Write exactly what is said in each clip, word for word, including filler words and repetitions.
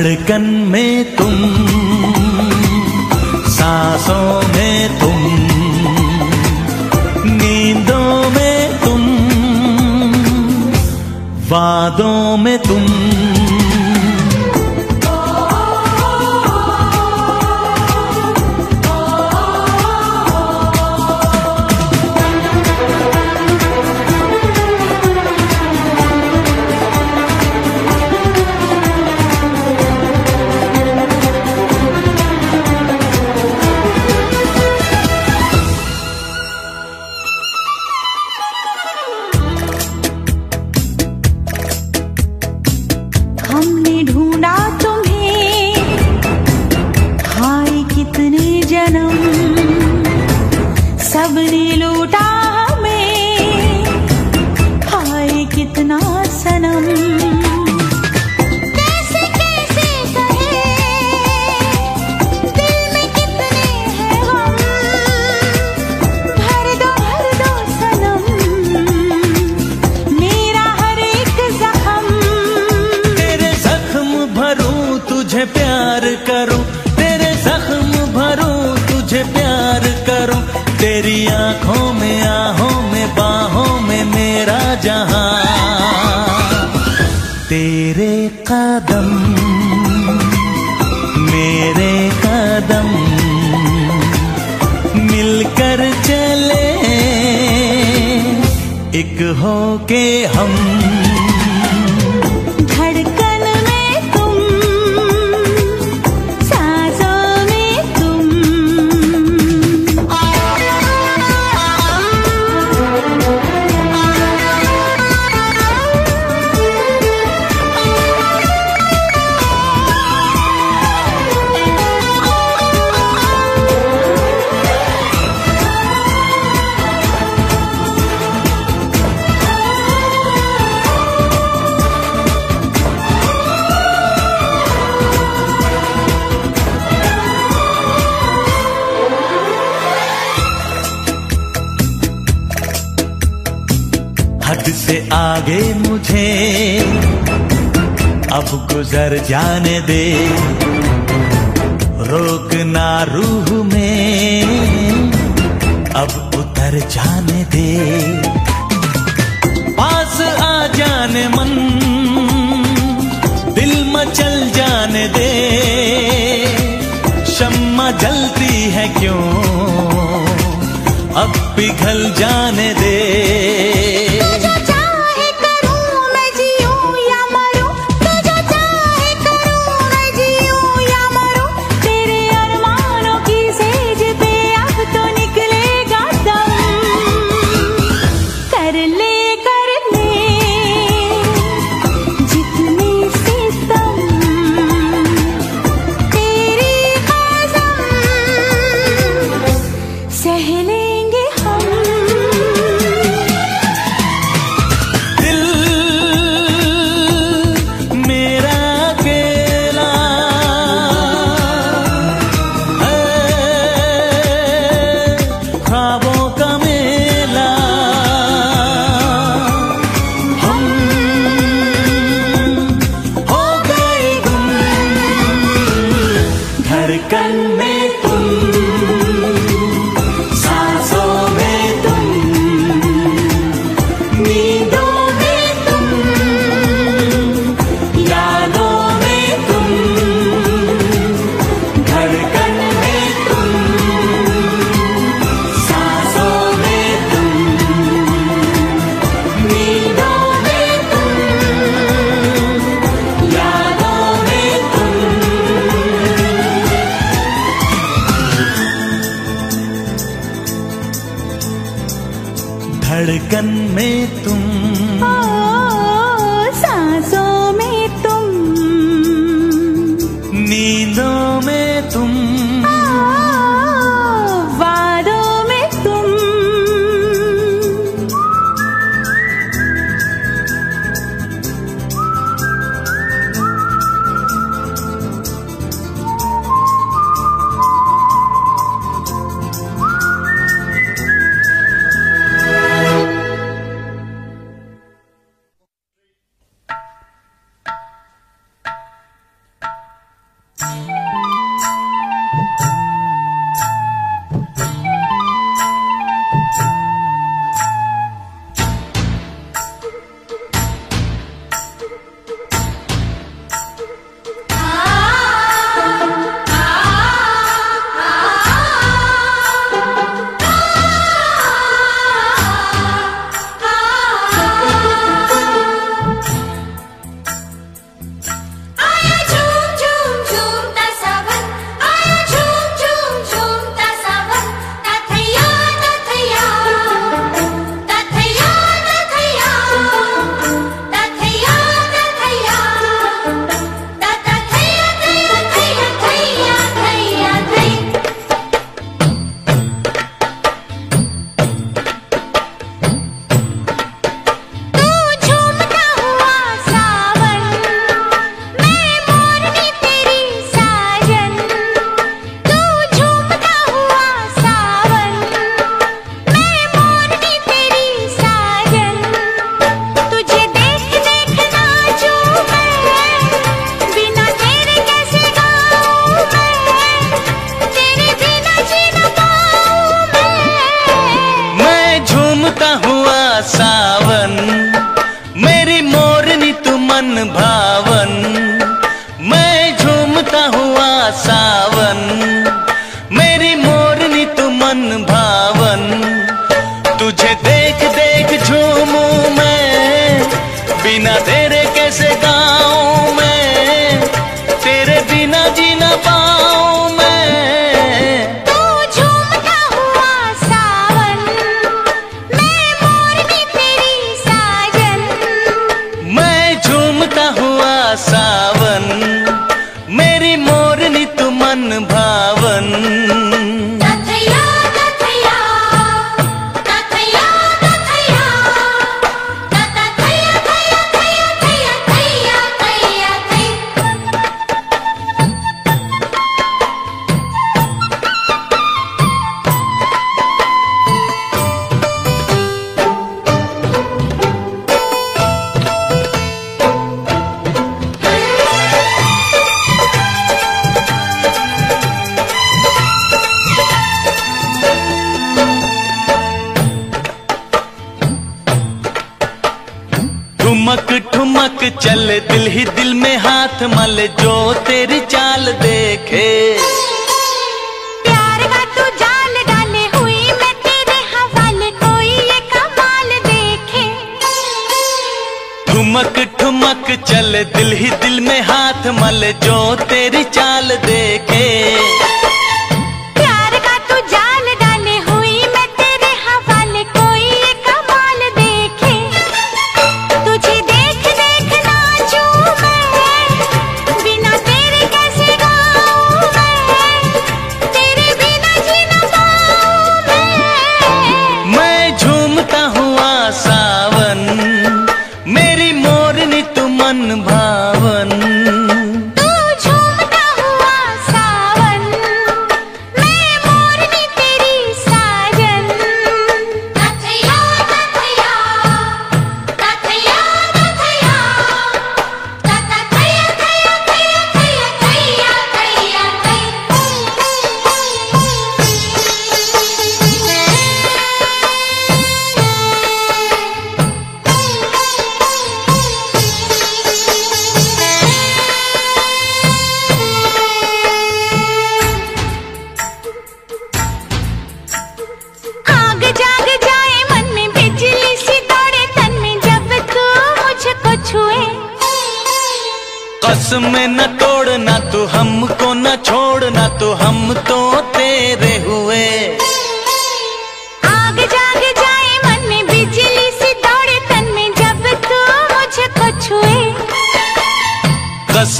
धड़कन में तुम, सांसों में तुम, नींदों में तुम, वादों में तुम। सबने लूटा हमें, हाय कितना सनम। कैसे कैसे कहे, दिल में कितने हैं हम। भर दो भर दो सनम मेरा हर एक जख्म। तेरे जख्म भरूं तुझे प्यार करूं, तेरे जख्म भरूं तुझे प्यार करूं। तेरी आंखों में, आहों में, बाहों में मेरा जहां। तेरे कदम मेरे कदम मिलकर चले, एक हो के हम। धड़कन में तुम, सांसों हद से आगे मुझे अब गुजर जाने दे, रोकना रूह में अब उतर जाने दे। पास आ जाने मन, दिल मचल जाने दे। शम्मा जलती है क्यों, अब पिघल जाने दे। सह लेंगे हम। धड़कन में तुम, ओ, सांसों में तुम, नींदों में तुम, ओ, वादों में तुम।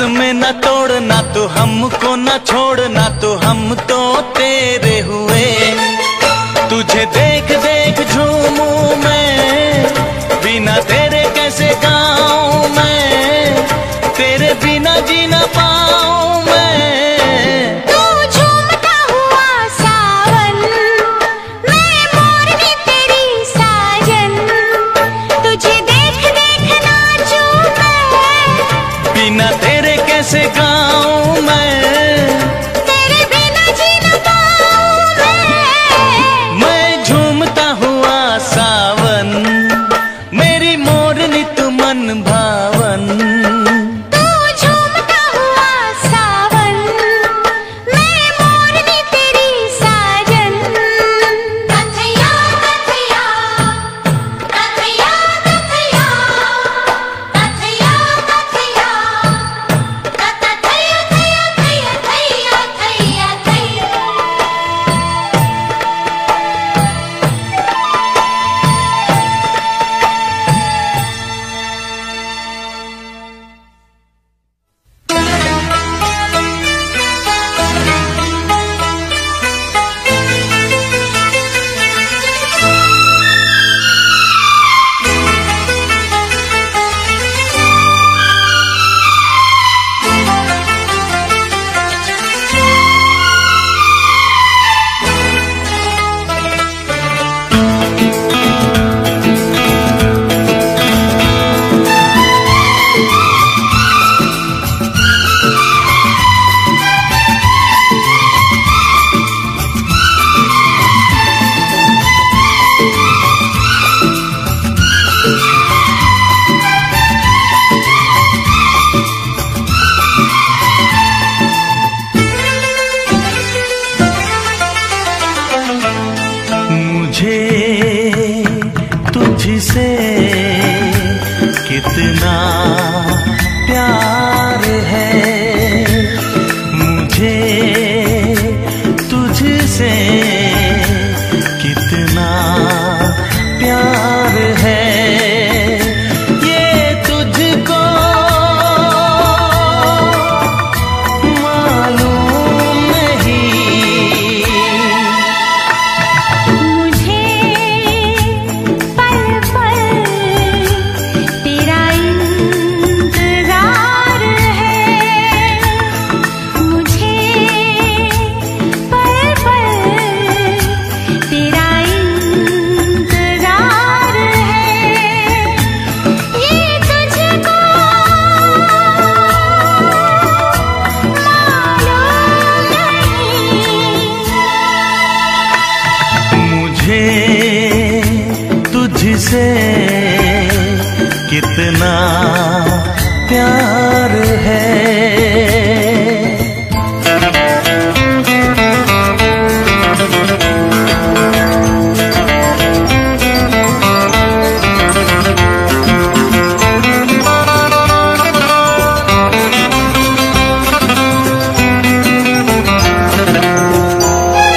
सांस में न तोड़ना तो हमको न छोड़ना तो हम तो तेरे हुए। तुझे देख देख झूमू मैं, बिना तेरे कैसे गाऊं मैं, तेरे बिना जीना पाऊं मैं। बिना तेरे कैसे गाऊं मैं, तेरे बिना जीना पाऊं मैं। मैं झूमता हुआ सावन, मेरी मोरनी तू मन भावन। तू झूमता हुआ सावन, मैं मोरनी तेरी साजन। कथैया कथैया कथैया कथैया कथैया कथैया कितना प्यार है।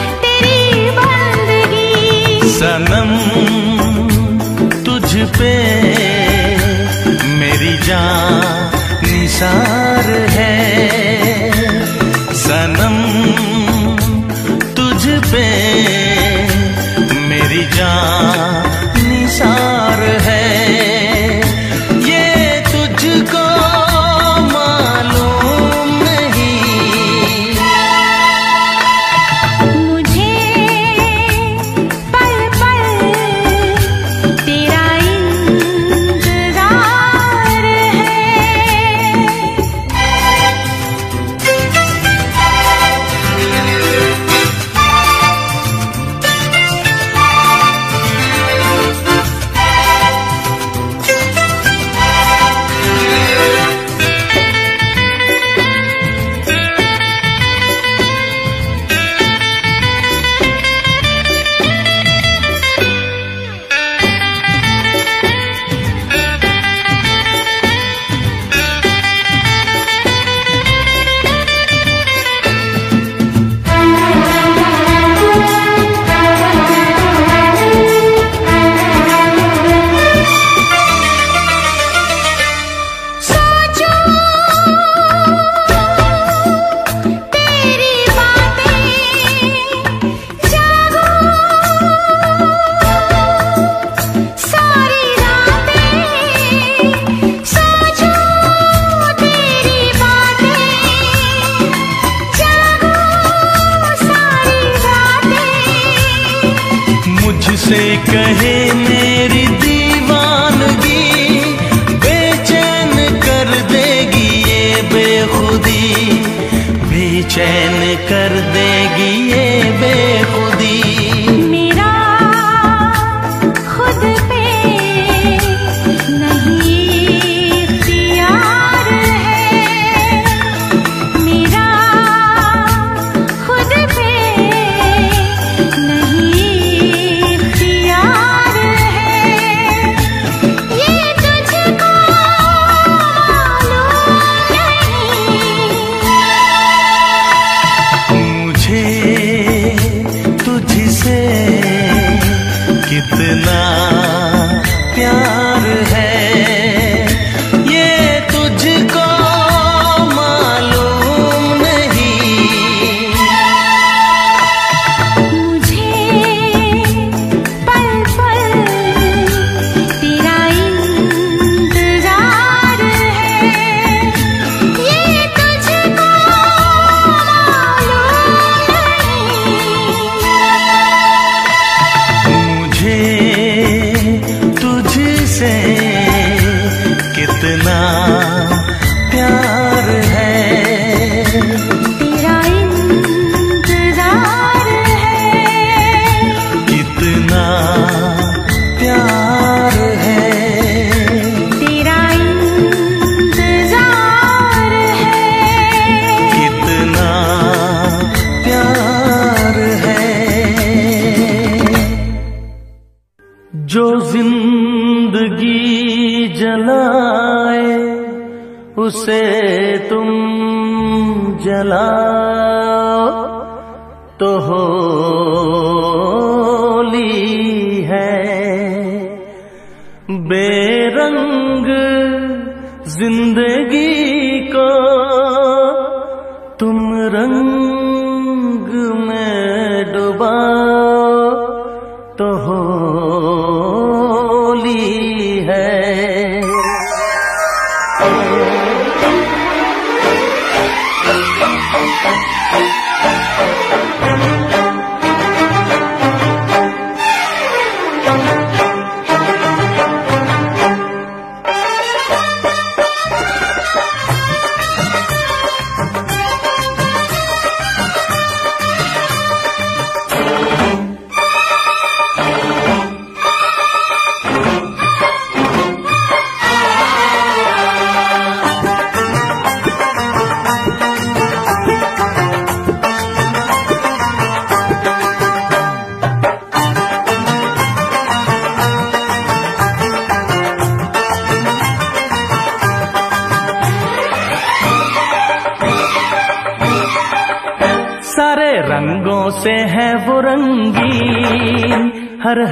सनम तुझ पे मेरी जान निसार है, सनम तुझ पे मेरी जान निसार है। ये तुझको मालूम नहीं। मुझसे कहे मेरी दीवानगी बेचैन कर देगी ये बेखुदी, बेचैन कर देगी ये बेखुदी।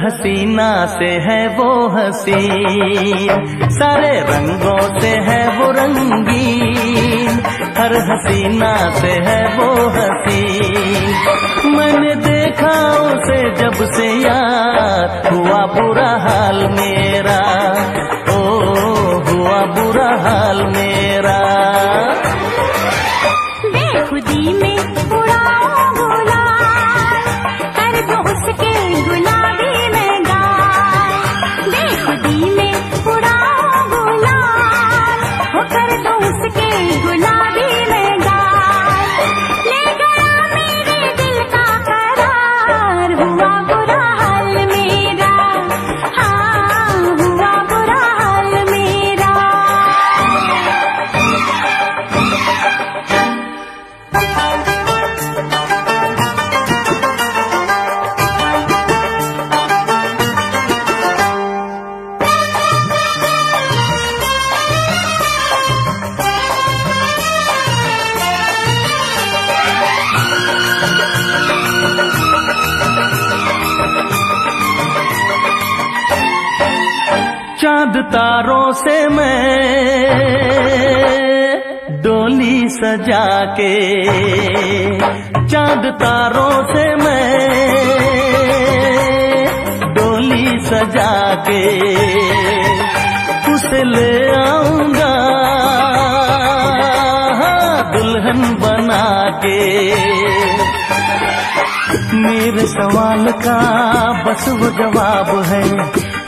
हसीना से है वो हसीन, सारे रंगों से है वो रंगीन, हर हसीना से है वो हसीन। मैंने देखा उसे जब से यार हुआ बुरा हाल मेरा, ओ हुआ बुरा हाल मेरा। बेखुदी में उड़ाओ गुलाल, हर दो उसके गुलाबी तारों से मैं डोली सजा के, चांद तारों से मैं डोली सजा के उसे ले आऊंगा दुल्हन बना के। मेरे सवाल का बस वो जवाब है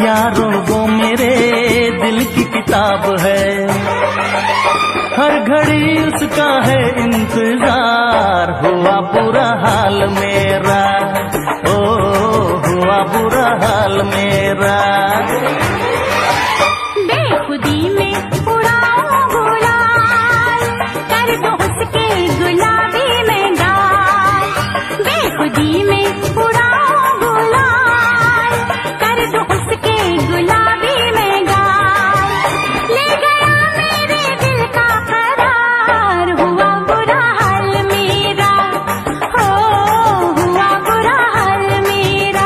यारों, वो मेरे दिल की किताब है। हर घड़ी उसका है इंतजार, हुआ बुरा हाल मेरा, ओ हुआ बुरा हाल मेरा। बेखुदी में उड़ाओ गुलाल, कर दो उसके गुलाबी में गाल। बेखुदी में उड़ाओ गुलाल, कर दो उसके गुलाबी में गाल। ले गया मेरे दिल का करार, हुआ बुरा हाल मेरा, हो हुआ बुरा हाल मेरा।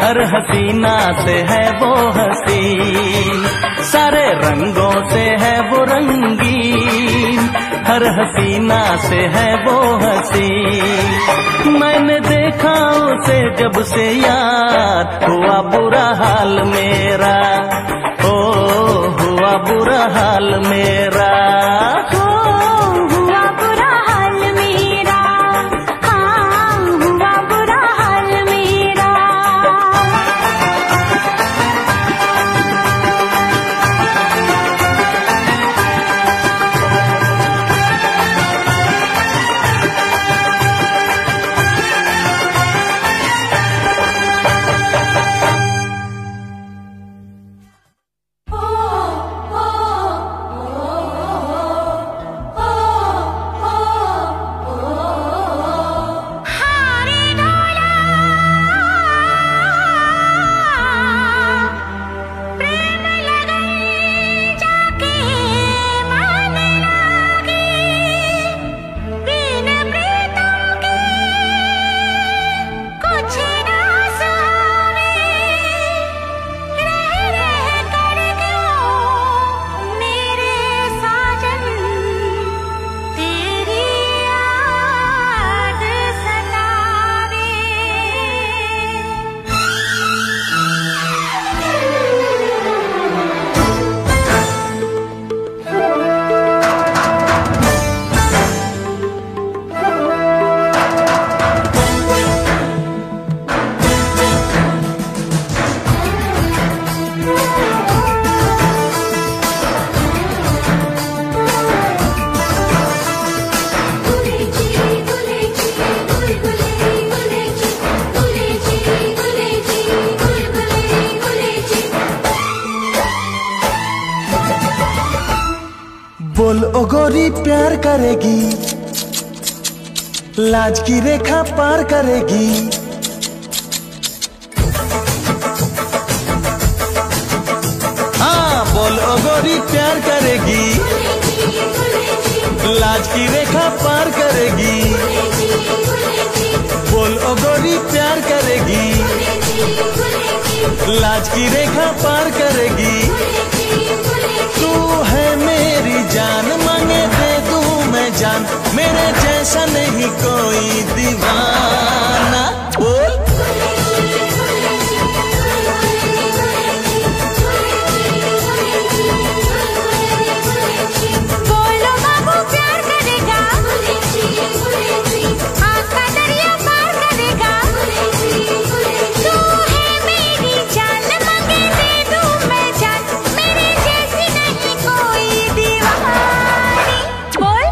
हर हसीना से है वो हसीन, सारे रंगों से है वो रंगीन। हर हसीना से है वो हसीन, मैंने देखा उसे जब से याद, हुआ बुरा हाल मेरा, ओ हुआ बुरा हाल मेरा। प्यार करेगी, लाज की रेखा पार करेगी। हाँ बोलो गोरी प्यार करेगी, लाज की रेखा पार करेगी। बोलो गोरी प्यार करेगी, लाज की रेखा पार करेगी। तू है मेरी जान, मांगे दे दूं मैं जान मेरे जान। जैसा नहीं कोई दीवाना। बोल बोलो बाबू प्यार करेगा, आपका दरिया पार करेगा। तू है मेरी जान, मांगे दे दूं मैं जान, मेरे जैसी नहीं कोई दीवानी। बोल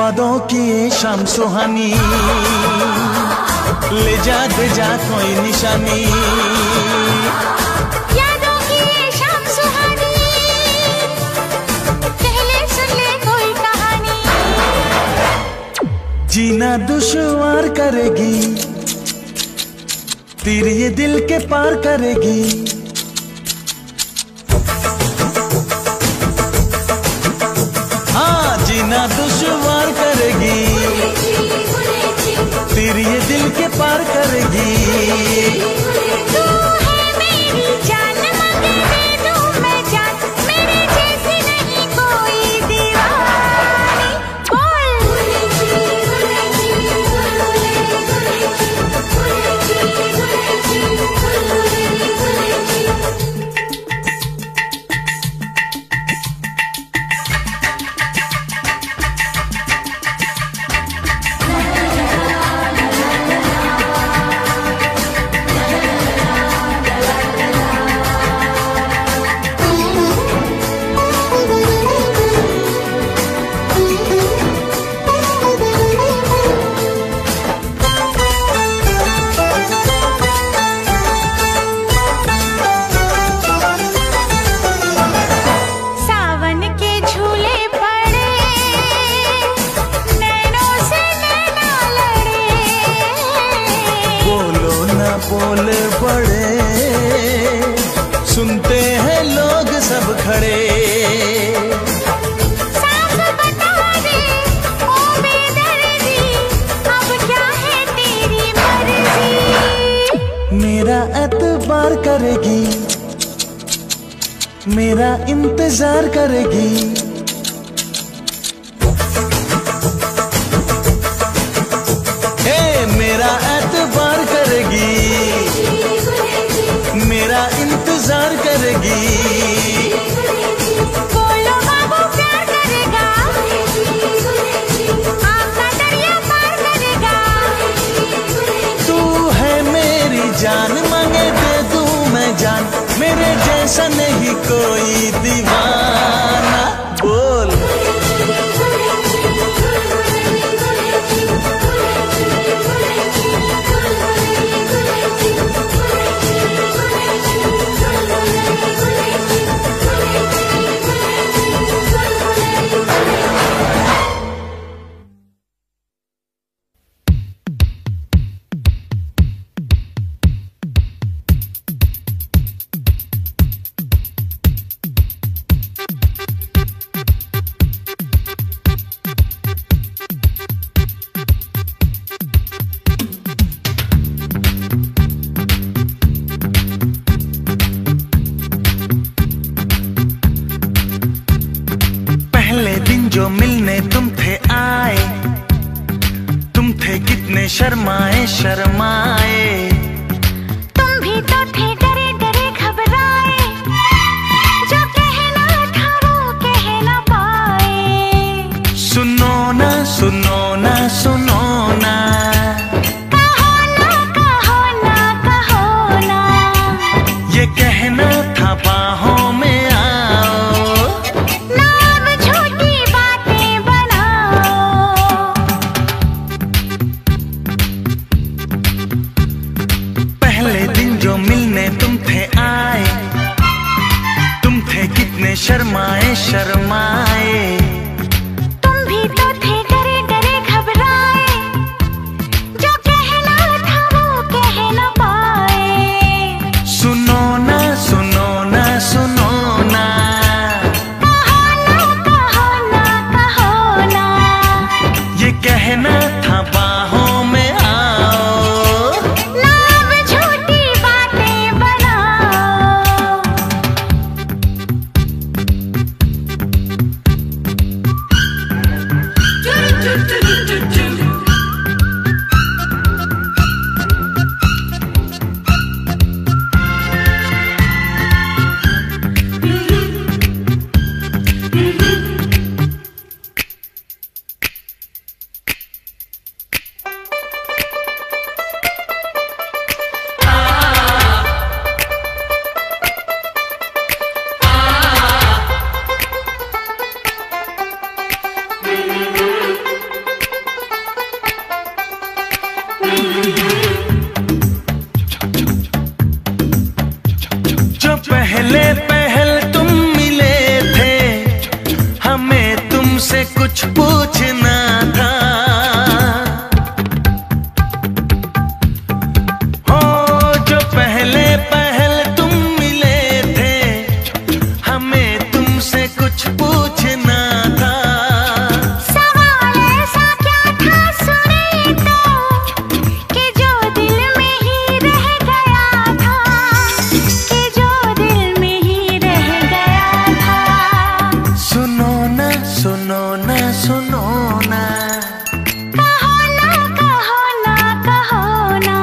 वादों की शाम सुहानी, ले जा दे जा कोई निशानी। यादों की शाम सुहानी, पहले सुन ले कोई कहानी। जीना दुश्वार करेगी, तीर ये दिल के पार करेगी। हाँ, जीना दुश्वार करेगी, तीर ये दिल के पार करेगी। तू है मेरी जान, मांगे दे दूं मैं जान, मेरे जैसी नहीं कोई दीवानी। बोल बोल पड़े, सुनते हैं लोग सब खड़े। सास बता दे, ओ बेदर्दी, अब क्या है तेरी मर्जी। मेरा एतबार करेगी, मेरा इंतजार करेगी। हे मेरा एतबार करेगी, मेरा इंतजार करेगी। बोलो बाबू प्यार करेगा, आपका दरिया पार करेगा। तू है मेरी जान, मांगे दे दूं मैं जान, मेरे जैसा नहीं कोई दीवाना। बोल शर्माए शर्माए, तुम भी तो थे डरे डरे घबराए, जो कहना था वो कह ना पाए। सुनो ना सुनो ना सुनो ना, कहो ना कहो ना कहो ना, ये कहना था बाहों में आओ ना, अब झूठी बातें बनाओ। शर्माए शर्माए। तुम भी तो थे डरे डरे घबराए, जो कहना था वो कह न पाए। सुनो ना सुनो ना सुनो ना, कहो ना कहो ना कहो ना, ये कहना था बाहों में आओ ना, अब झूठी बातें बनाओ। जो पहले पहल तुम मिले थे, हमें तुमसे कुछ पूछना था। हो जो पहले पहल तुम मिले थे, हमें तुमसे कुछ पूछना था। सवाल ऐसा क्या था सुने तो, कि जो दिल में ही रह गया था, कि जो दिल में ही रह गया था। सुनो ना सुनो ना सुनो ना, कहो ना कहो ना कहो ना,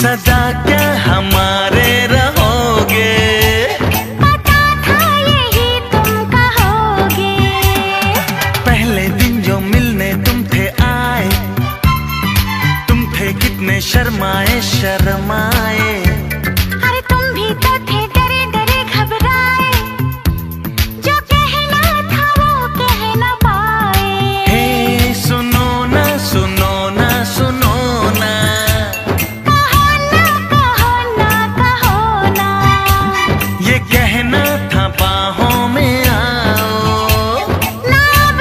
सदा क्या हमारे रहोगे, पता था यही तुम कहोगे। पहले दिन जो मिलने तुम थे आए, तुम थे कितने शर्माए शर्माए। अरे तुम भी तो थे डरे डरे घबराए, जो कहना था वो कह न पाए। हे सुनो ना सुनो ना सुनो ना, कहो ना कहो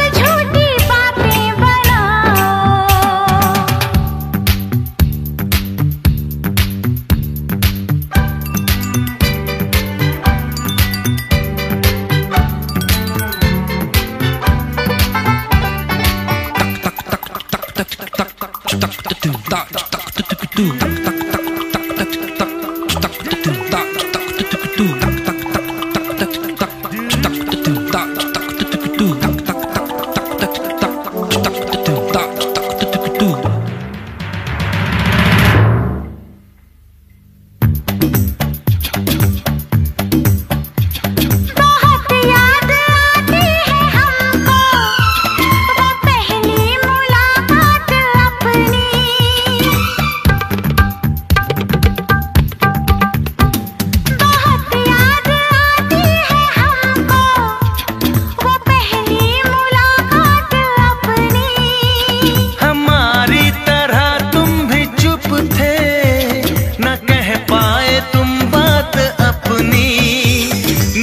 ना कहो ना, ये कहना था बाहों में आओ ना, अब झूठी बातें बनाओ। बहुत याद आती है हमको वो पहली मुलाकात अपनी। बहुत याद आती है हमको वो पहली मुलाकात अपनी। हमारी तरह तुम भी चुप थे, न कह पाए तुम बात अपनी,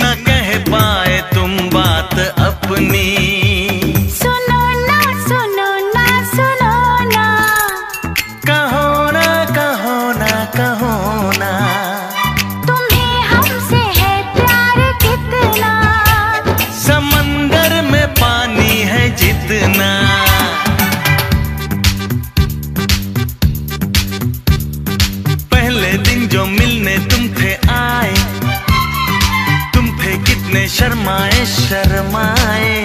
न कह पाए तुम बात अपनी। सुनो ना सुनो ना सुनो ना, कहो ना कहो ना कहो ना, तुम्हें हमसे है प्यार कितना, समंदर में पानी है जितना। पहले दिन जो मिलने तुम थे आए, तुम थे कितने शर्माए शर्माए।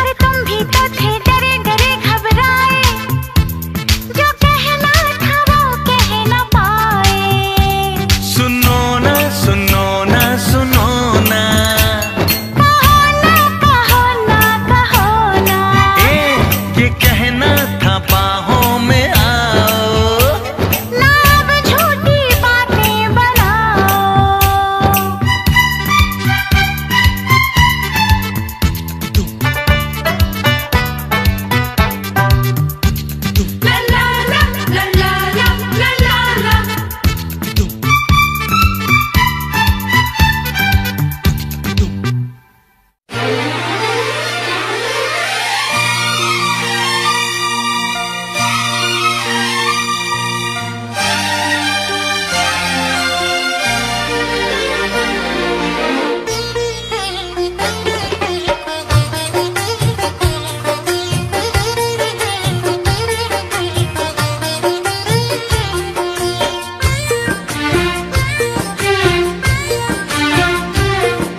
अरे तुम भी तो थे डरे डरे घबराए, जो कहना था वो कह न पाए। सुनो ना सुनो ना सुनो ना, कहो ना कहो ना कहो ना, ए ये कहना था बाहों में आओ ना, अब झूठी बातें बनाओ।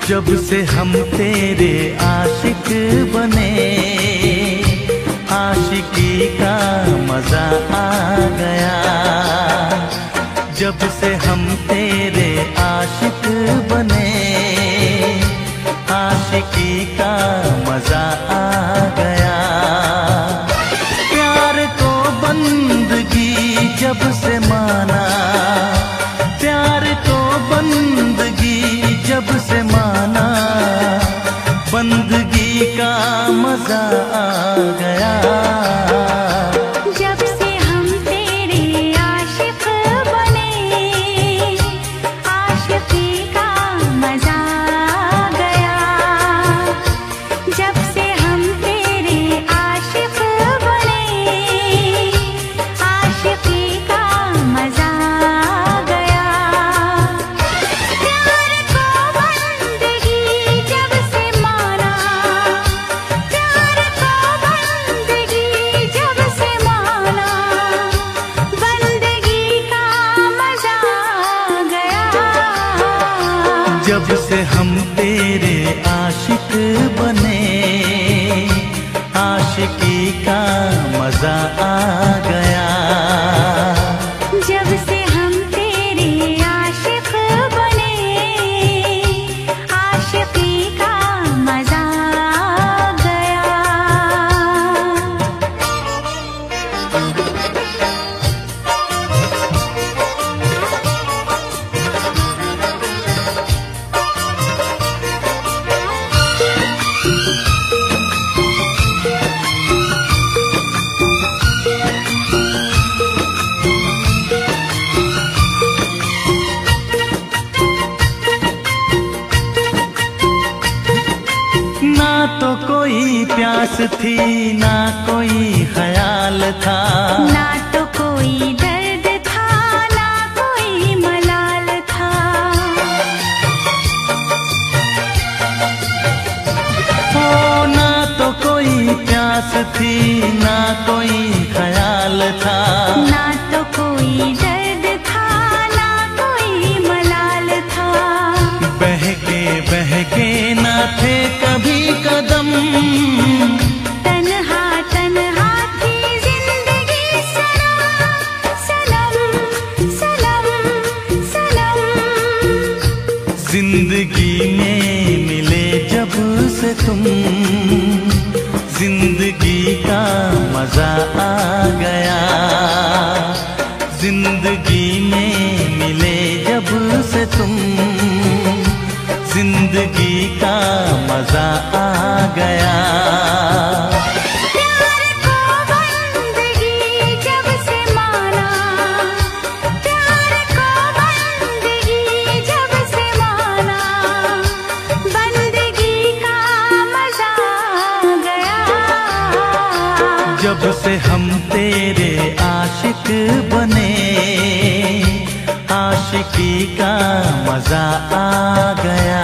जब से हम तेरे आशिक बने आशिकी का मजा आ गया। जब से हम तेरे आशिक बने आशिकी का मजा आ गया। प्यार को बंदगी जब से माना बंदगी का मजा आ गया। जब से हम तेरे आशिक बने आशिकी का मजा आ गया। जब से हम तेरे आशिक बने आशिकी का मजा आ गया। ना तो कोई प्यास थी ना कोई ख्याल था, ना तो कोई दर्द था ना कोई मलाल था। ओ ना तो कोई प्यास थी ना कोई ख्याल था, ना तो कोई दर्द था ना कोई मलाल था। बहके बहके ना थे कभी कदम तन्हा तन्हा थी जिंदगी। सनम सनम सनम जिंदगी में मिले जब से तुम जिंदगी का मजा आ गया। जिंदगी में मिले जब से तुम जिंदगी का मजा आ गया। जब से हम तेरे आशिक बने आशिकी का मजा आ गया।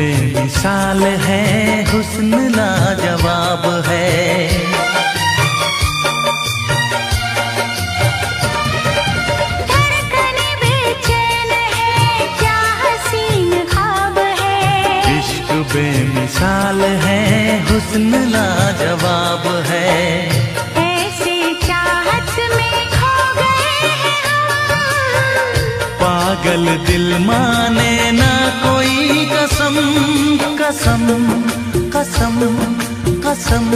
बेमिसाल है हुस्न लाजवाब है, धड़कने बेचैन है क्या हसीन ख्वाब है। इश्क बेमिसाल है हुस्न लाजवाब है, ऐसे चाहत में खो गए हम। पागल दिल माने ना कोई कसम कसम कसम कसम।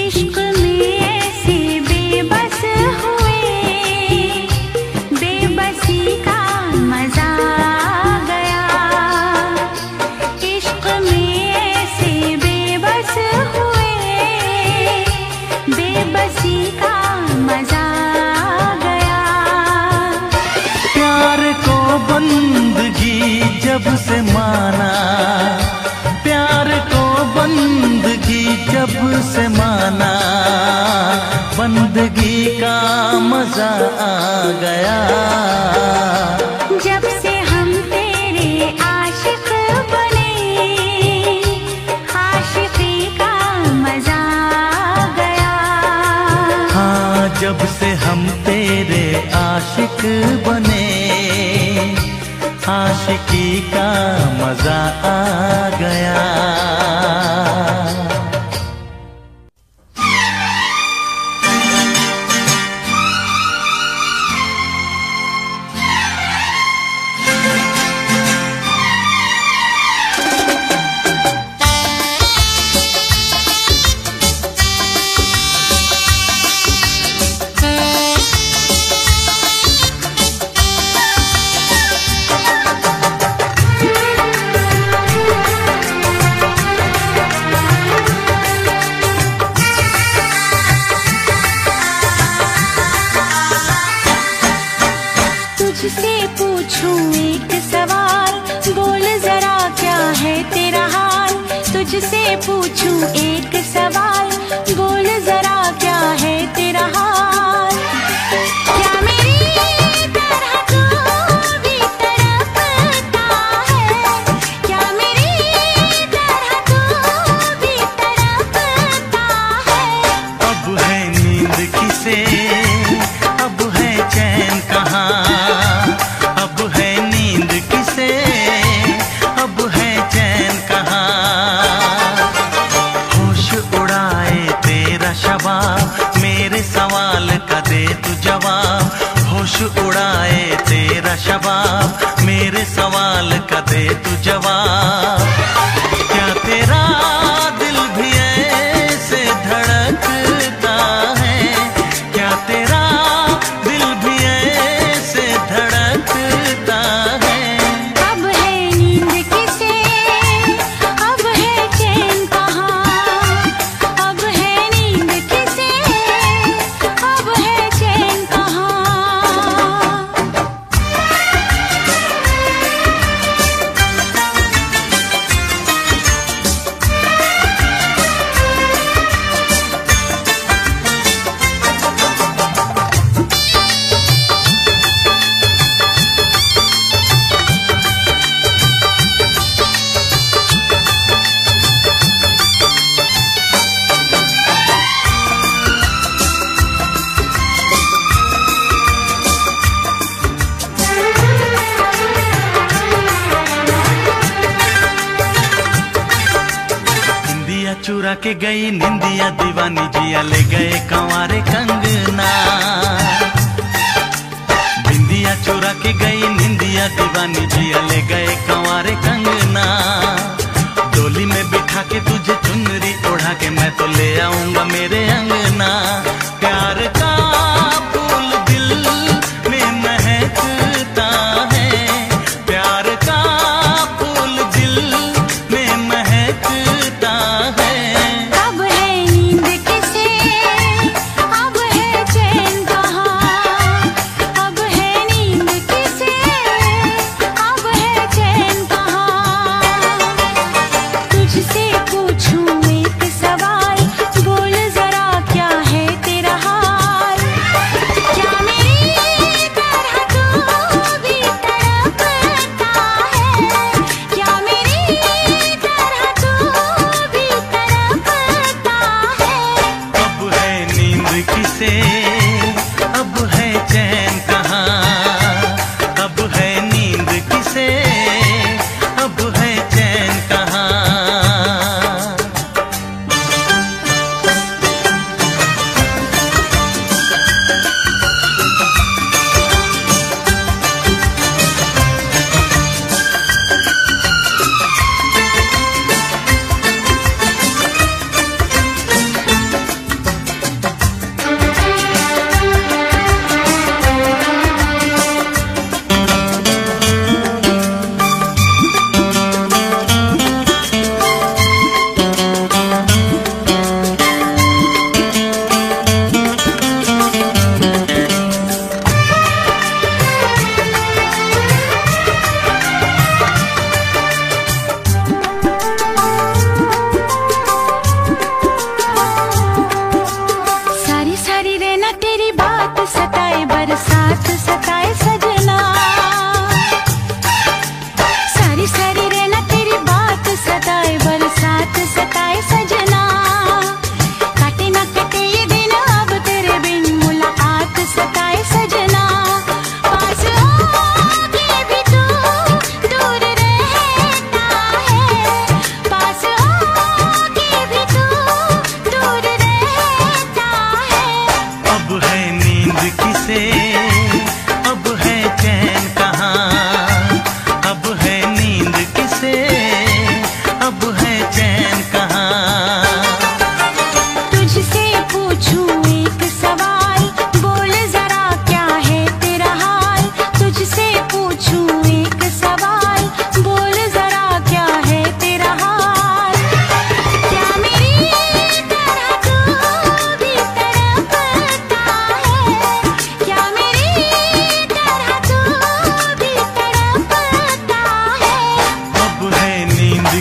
इश्क में ऐसे बेबस हुए बेबसी का मजा आ गया। मजा आ गया।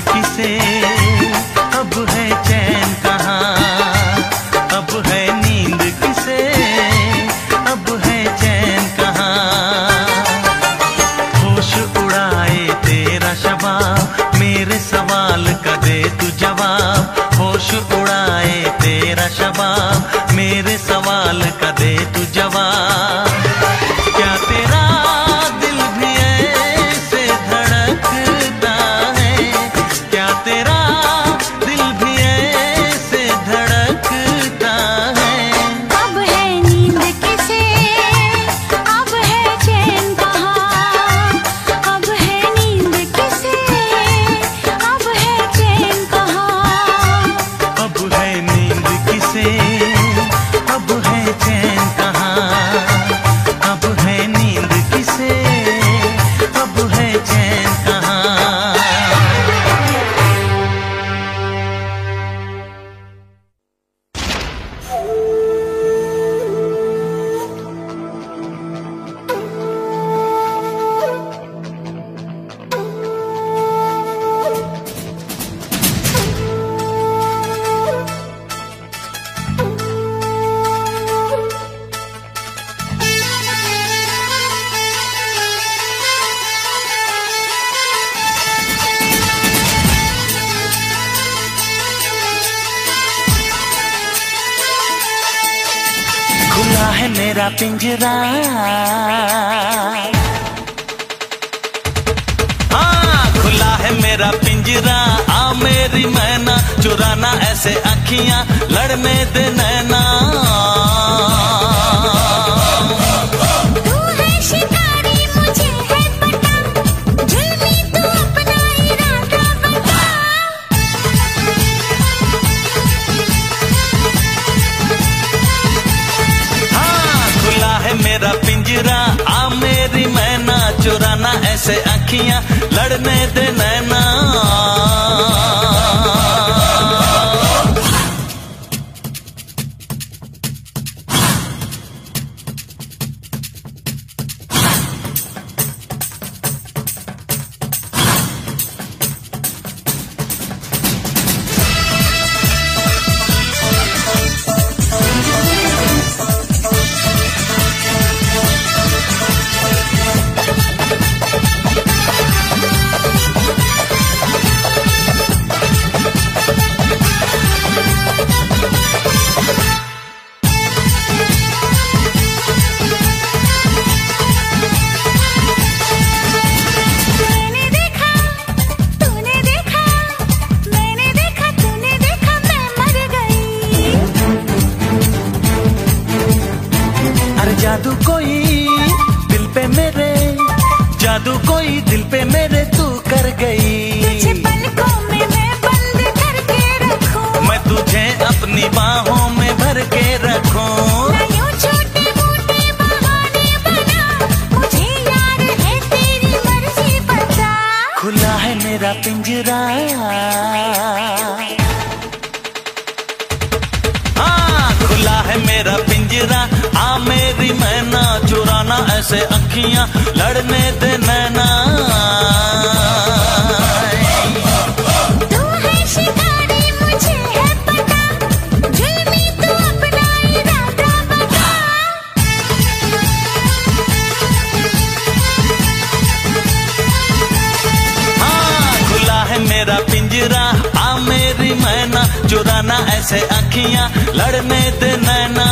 किसे अब है चैन कहाँ, अब है नींद किसे, अब है चैन कहाँ। होश उड़ाए तेरा शबाब, मेरे सवाल का दे तू जवाब। होश उड़ाए तेरा शबाब, मेरे सवाल का दे तू जवाब। क्या तेरा मेरा पिंजरा, हाँ खुला है मेरा पिंजरा। आ मेरी मैना चुराना ऐसे अखियां, लड़ने दे नैना। तू है शिकारी मुझे है पता, जुल्मी तू अपना इरादा बता। मेरा पिंजरा, आ मेरी मैना चुराना ऐसे आँखियां, लड़ने दे नैना। जादू कोई दिल पे मेरे, जादू कोई दिल पे मेरे तू कर गई। तुझे पलकों में मैं बंद करके रखूं, मैं तुझे अपनी बाहों में भर के रखूं। मैं यूं छोटे-मोटे बहाने बना, मुझे यार है तेरी मर्जी बता। खुला है मेरा पिंजरा, हाँ खुला है मेरा पिंजरा। आ मेरी मैना चुराना ऐसे अखियां, लड़ने दे नैना। तू है शिकारी मुझे है पता, जुल्मी तू अपना इरादा बता। हाँ खुला है मेरा पिंजरा, आ मेरी मैना चुराना ऐसे अखियां, लड़ने दे नैना।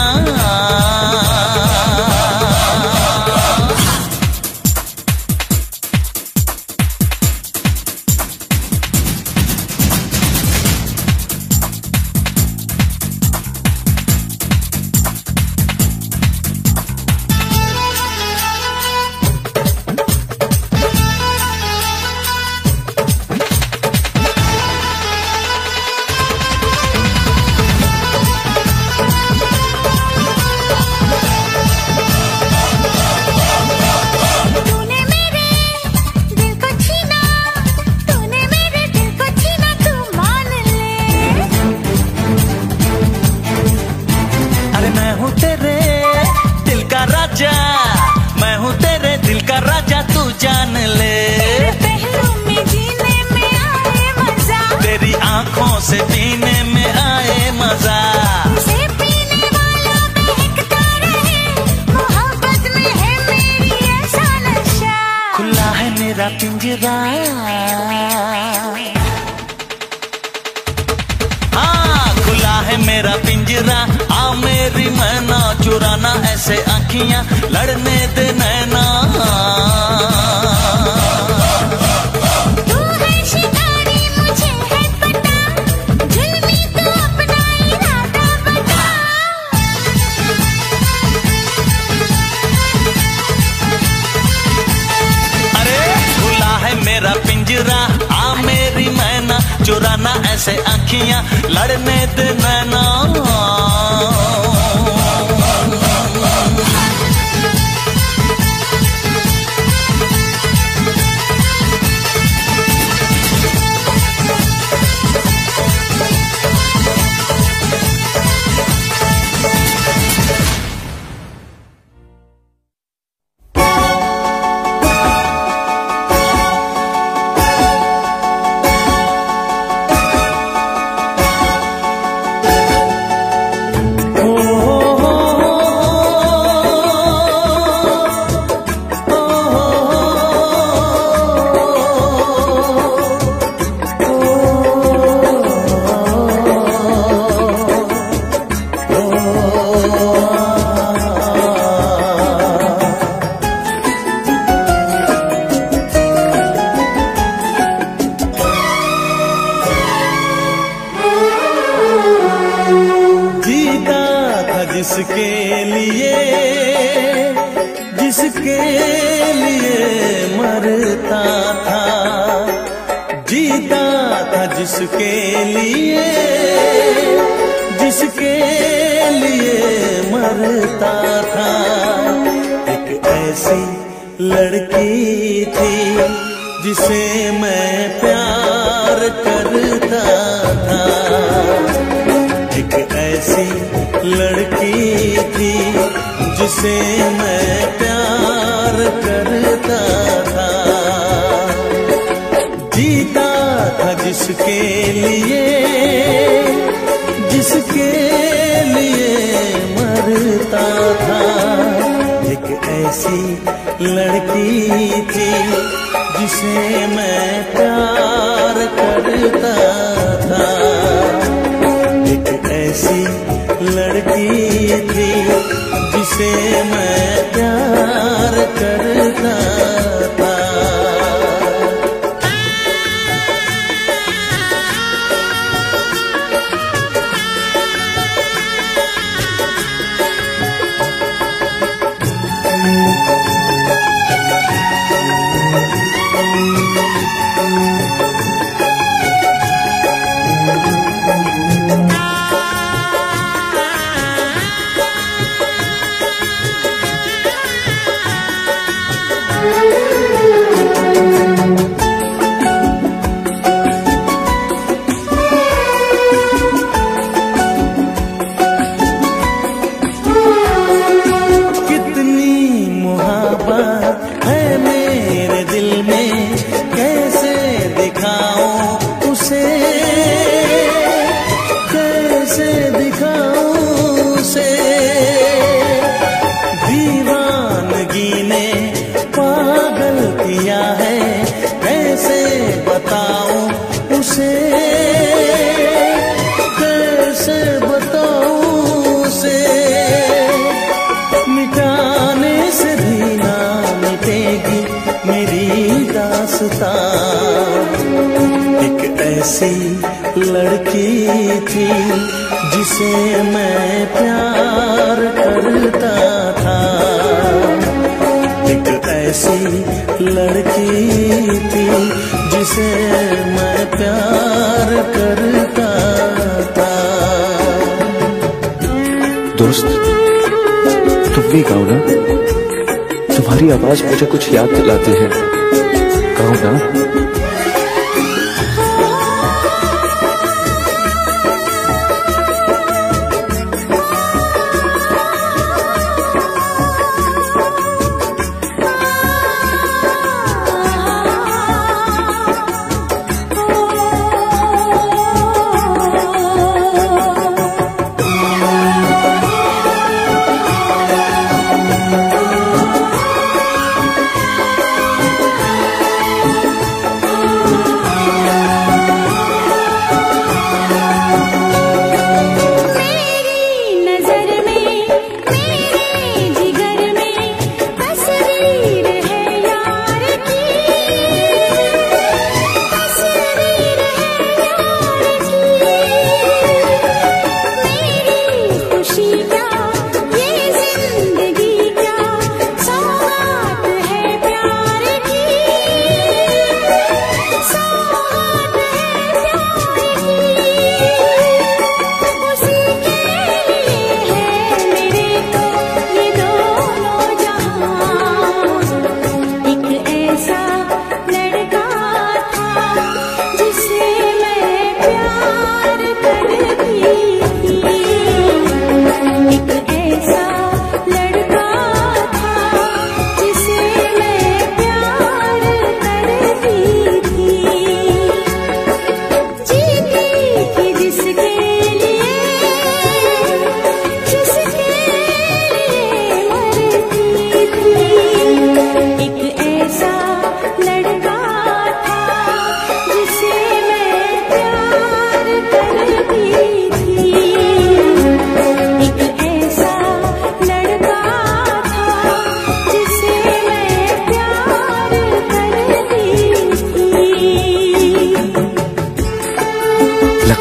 मेरा आ मेरी मैना चुराना ऐसे आँखियाँ लड़ने दे नैना। चुराना ऐसे आँखियाँ लड़ने दे नैना।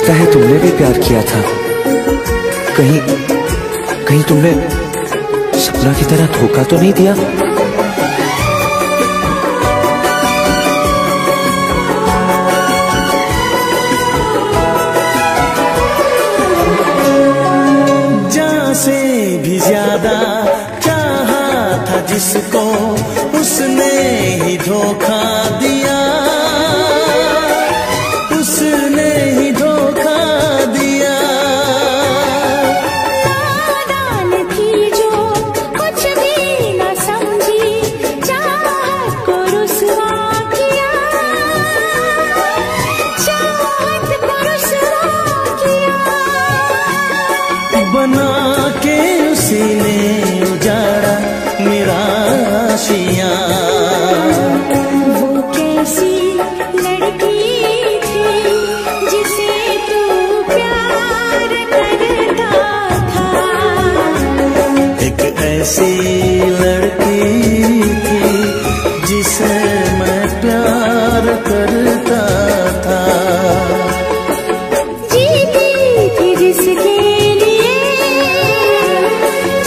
लगता है तुमने भी प्यार किया था, कहीं कहीं तुमने सपना की तरह धोखा तो नहीं दिया। जान से भी ज्यादा चाहा था जिसको, उसने ही धोखा दिया, उसने ही धोखा दिया। नादान थी जो कुछ भी न समझी, चाहत को रुसवा किया, चाहत को रुसवा किया। बना के उसी ने उजाड़ा मेरा आशियाँ। वो कैसी लड़की थी जिसे तू प्यार करता था, एक ऐसी लड़की थी जिसे मैं प्यार करता था। जीती थी जिसके लिए,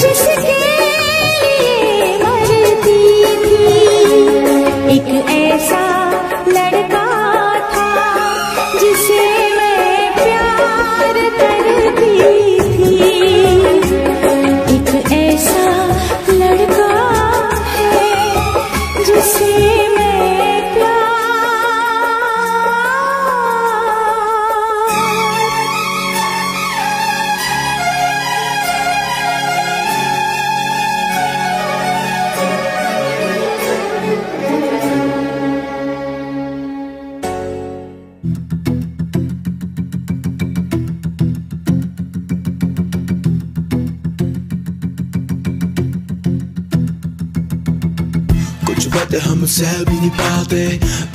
जिसके एक ऐसा लड़का था जिसे मैं प्यार करती थी। एक ऐसा लड़का है जिसे मैं हम सह भी नहीं पाते,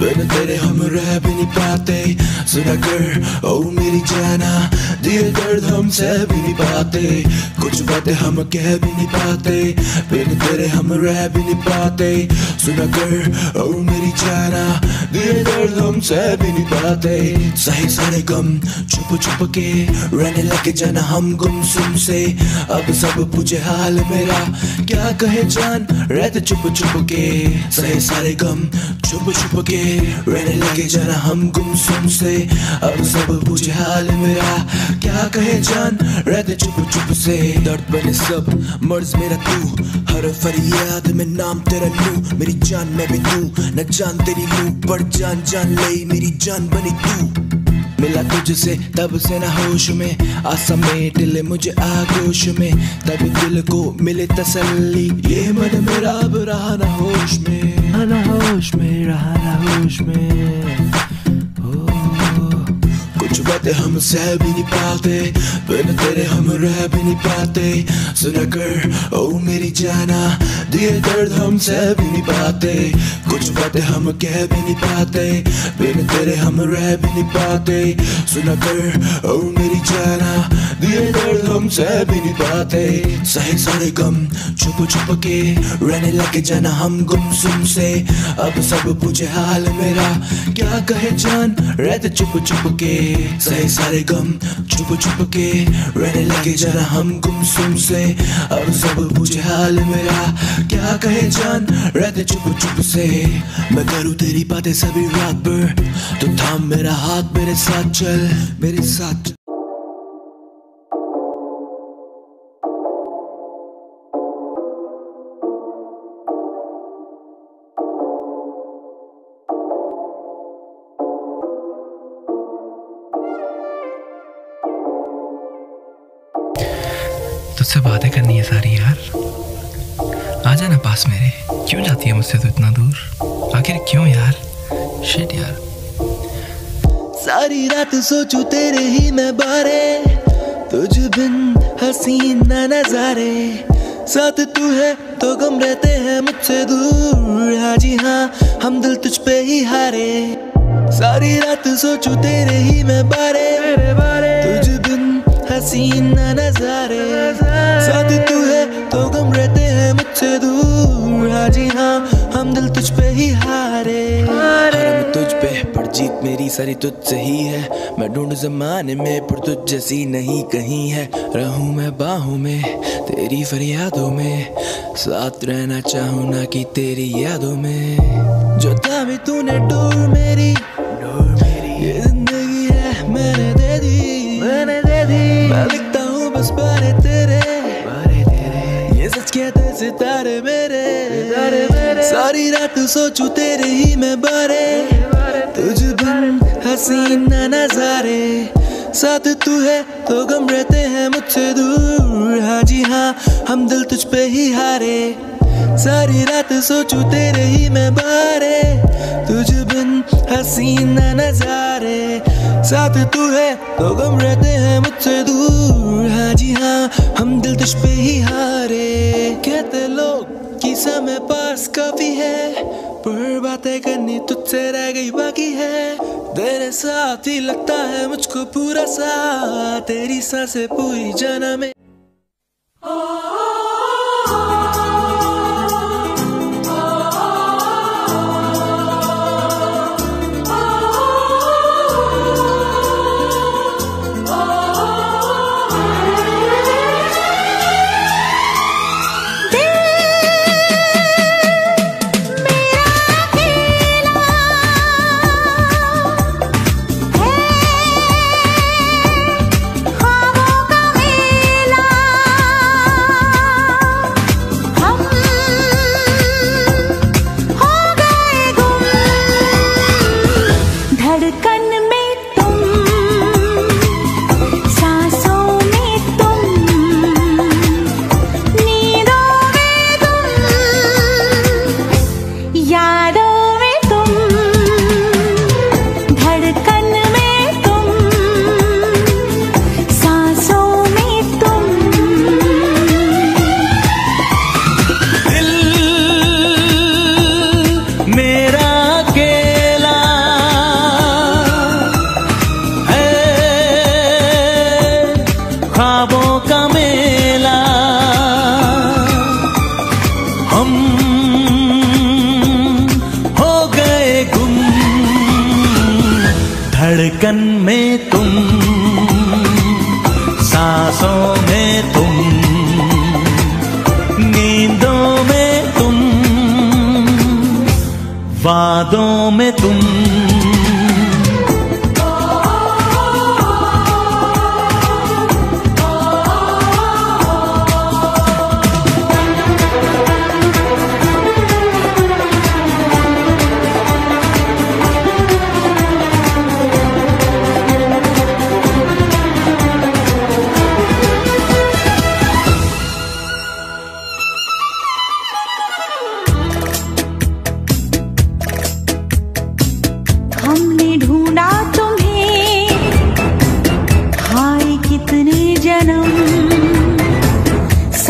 बिना तेरे हम रह भी नहीं पाते। सुना कर ओ मेरी जाना, दिल दर्द हम सह भी नहीं पाते। कुछ बातें हम कह भी नहीं पाते, बिना तेरे हम रह भी नहीं पाते। सुना कर ओ मेरी जाना, दिल दर्द हम सह भी नहीं पाते। सही सारे गम छुप छुप के रहने लगे जाना हम गुमसुम से। अब सब पूछे हाल मेरा, क्या कहे जान रहते चुप चुप के। सही सारे गम छुप छुप के रहने लगे जाना हम गुमसुम से। अब सब पूछे हाल मेरा, क्या कहे जान रहते चुप चुप से। दर्द बने सब मर्ज मेरा तू, हर फरियाद में नाम तेरा लूं। मेरी जान मैं भी तू, न जान तेरी लूं, पर जान जान ले मेरी जान बनी तू। मिला तुझसे तब से न होश में, आसा में टिले मुझे आगोश में, तब दिल को मिले तसल्ली। ये मन मेरा अब रहा न होश में, न होश में रहा न होश में। कुछ बातें हम सह भी नहीं पाते, बिना तेरे हम रह भी नहीं पाते। सुना कर ओ मेरी जाना, दिए दर्द हम सह भी नहीं पाते। कुछ बातें हम कह भी नहीं पाते, बिना तेरे हम रह भी नहीं पाते। सुना कर ओ मेरी जाना, दिए दर्द हम सह भी नहीं पाते। सहे सारे गम छुप छुप के रहने लगे जाना हम गुमसुम से। अब सब पूछे हाल मेरा, क्या कहे जान रहते चुप चुप के। सही सारे गम छुप छुप के रहने लगे जरा हम गुमसुम से। अब सब पूछे हाल मेरा, क्या कहे जान रहते चुप चुप से। मैं करूँ तेरी बातें सभी रात भर, तो थाम मेरा हाथ, मेरे साथ चल, मेरे साथ। तुझसे बातें करनी है सारी यार, आ जाना पास मेरे। क्यों जाती है मुझसे तू इतना दूर, आखिर क्यों यार, शिट यार। सारी रात सोचूं तेरे ही मैं बारे, तुझ बिन हसीन ना नजारे। साथ तू है तो गम रहते हैं मुझसे दूर, हाँ जी हाँ हम दिल तुझ पे ही हारे। सारी रात सोचूं तेरे ही मैं बारे, तुझ बिन हसीन ना नजारे। साथ तू है तो गम रहते हैं मुझसे दूर, हाँ जी हाँ हम दिल तुझ पे ही हारे। हारे तुझ पे पर जीत मेरी सारी तुझसे ही है। मैं ढूंढ जमाने में पर तुझ जैसी नहीं कहीं है। रहूँ मैं बाहों में तेरी फरियादों में, साथ रहना चाहूँ ना कि तेरी यादों में। जो था भी तूने डोर मेरी, ये जिंदगी है मैंने दे दी, मैंने दे दी। मैं लिखता हूँ बस बारे तेरे, ये सच कहते सितारे मेरे, सितारे मेरे। सारी रात सोचूं तेरे ही मैं बारे, तुझ बिन हसीन ना नजारे। साथ तू है तो गम रहते हैं मुझसे दूर, हाँ जी हाँ हम दिल तुझ पे ही हारे। सारी रात सोचूं तेरे ही मैं बारे, तुझ बिन हसीन ना नजारे। साथ तू है तो गम रहते हैं मुझसे दूर, हाँ जी हाँ हम दिल तुझ पे ही हारे। कहते लोग कि समय पास काफी है, पर बातें करनी तुझसे रह गई बाकी है। तेरे साथ ही लगता है मुझको पूरा सा, तेरी सांसें पूरी जाना में। धड़कन में तुम, सांसों में तुम, नींदों में तुम, वादों में तुम।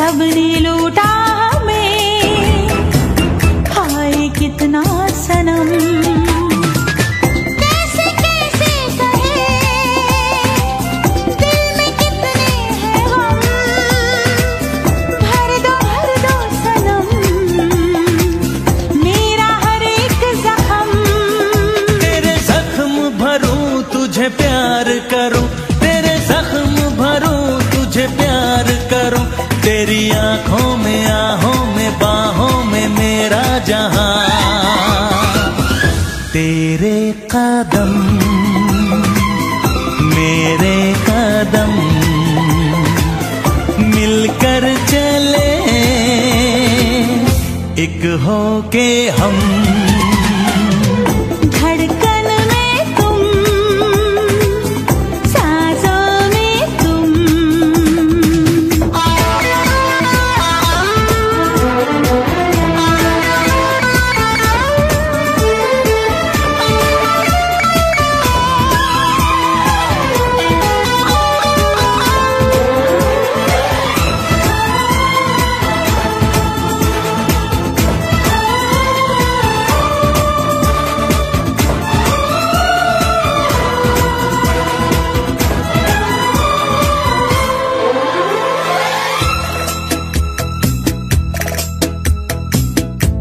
सबने लूटा हमें, हाय कितना सनम। तेरी आंखों में, आहों में, बाहों में मेरा जहां। तेरे कदम मेरे कदम मिलकर चले, एक हो के हम।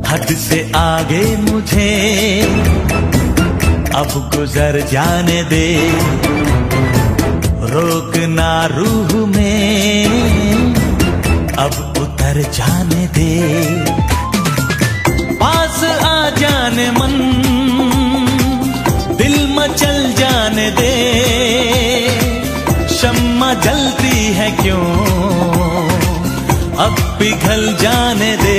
हद से आगे मुझे अब ख्वाब गुजर जाने दे, रोकना रूह में अब उतर जाने दे। पास आ जाने मन, दिल मचल जाने दे। शम्मा जलती है क्यों, अब पिघल जाने दे।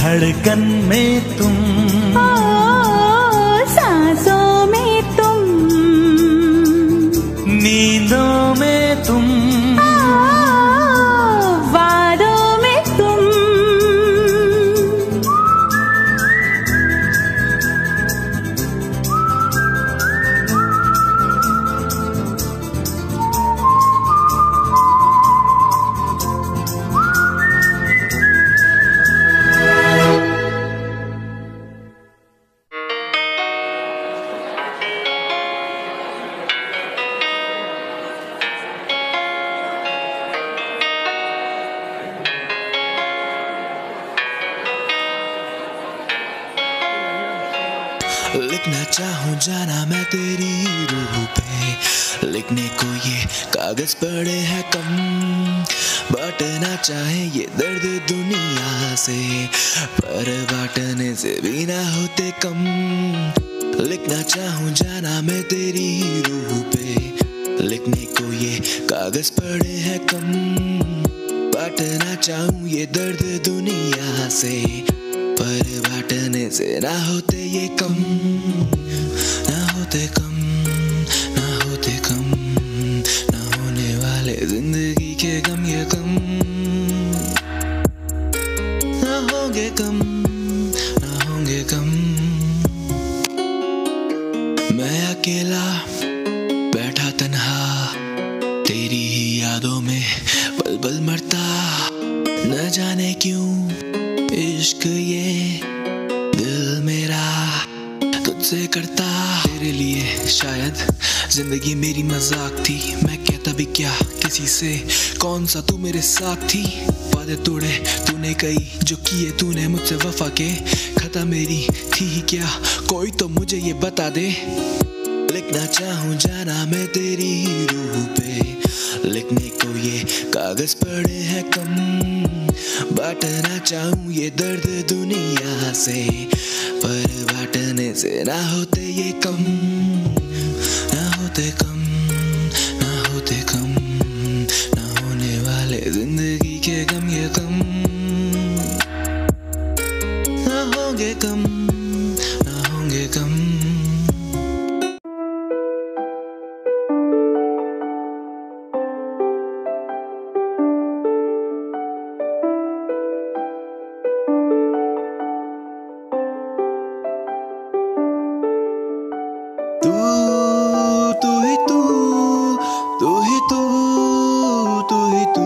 धड़कन में तुम, ओ, सांसों में तुम, नींदों में तुम, ओ, वादों में तुम। लिखना चाहूं जाना मैं तेरी रूह पे, लिखने को ये कागज पड़े हैं कम। बांटना चाहे ये दर्द दुनिया से, पर बांटने से भी ना होते कम। लिखना चाहूं जाना मैं तेरी रूह पे, लिखने को ये कागज पड़े हैं कम। बांटना चाहूं ये दर्द दुनिया से, पर बांटने से ना होते ये कम, ना होते कम, ना होते कम, ना होने वाले जिंदगी के गम ये कम। ना होंगे कम, ना होंगे कम। मैं अकेला बैठा तन्हा, तेरी ही यादों में पल पल मरता। न जाने क्यों इश्क ये दिल मेरा तुझसे करता। तेरे लिए शायद जिंदगी मेरी मजाक थी, मैं कहता भी क्या किसी से, कौन सा तू मेरे साथ थी। वादे तोड़े तूने कई जो किए तूने मुझसे वफा के, खता मेरी थी ही क्या, कोई तो मुझे ये बता दे। लिखना चाहूँ जाना मैं तेरी रूह पे, लिखने को ये कागज पड़े हैं कम। बांटना चाहूं ये दर्द दुनिया से, पर बांटने से ना होते ये कम, ना होते कम, ना होते कम, ना होने वाले जिंदगी के गम ये कम। ना होंगे कम, ना होंगे कम। तू ही तू, तू ही तू।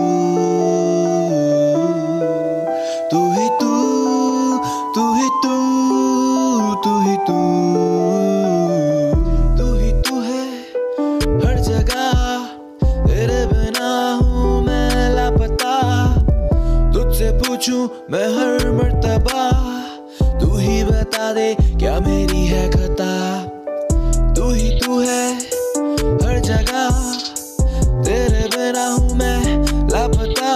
सोचूं मैं हर मर्तबा, तू ही बता दे क्या मेरी है खता। तू ही तू है हर जगह, तेरे बिना हूँ मैं लापता।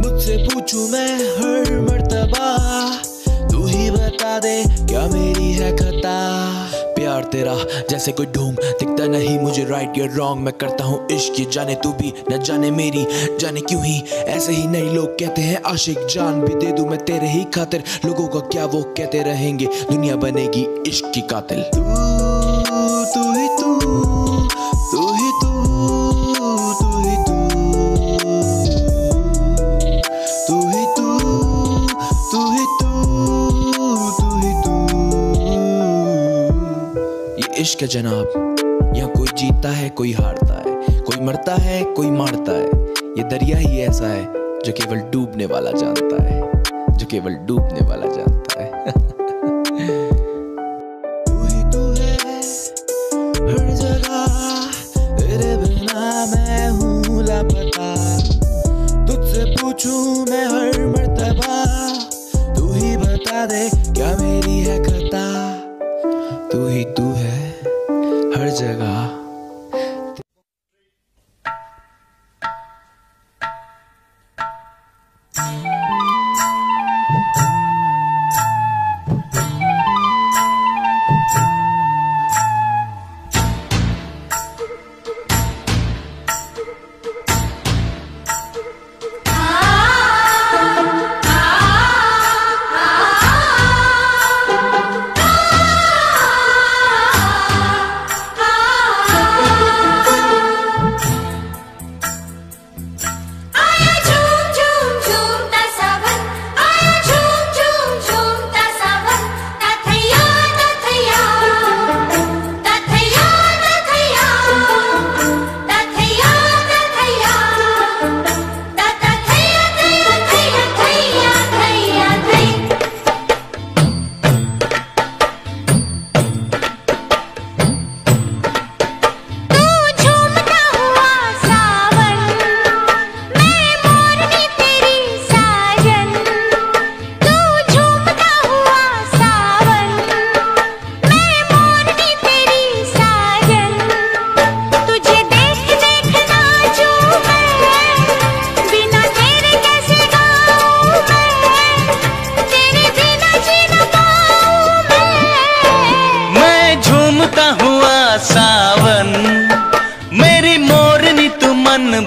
मुझसे पूछूं मैं हर मर्तबा, तू ही बता दे क्या मेरी है खता। प्यार तेरा जैसे कोई ढोंग, दिखता नहीं मुझे राइट या रॉन्ग। मैं करता हूँ इश्क ये जाने तू भी न जाने मेरी, जाने क्यों ही ऐसे ही नहीं लोग कहते हैं आशिक। जान भी दे दूँ मैं तेरे ही खातिर, लोगों का क्या वो कहते रहेंगे, दुनिया बनेगी इश्क की कातिल। तू तू ही तू, तू ही तू, तू ही तू, तू ही तू, तू ही तू, तू ही तू। ये इश्क है जनाब, यहाँ कोई जीता है कोई हारता है, कोई मरता है कोई मारता है। ये दरिया ही ऐसा है जो केवल डूबने वाला जानता है, जो केवल डूबने वाला जानता है। तू ही तू है हर जगह, तेरे बिना मैं हूँ लापता। तुझसे पूछूं मैं हर मर्तबा, तू ही बता दे क्या मेरी है खता। तू ही तू है हर जगह।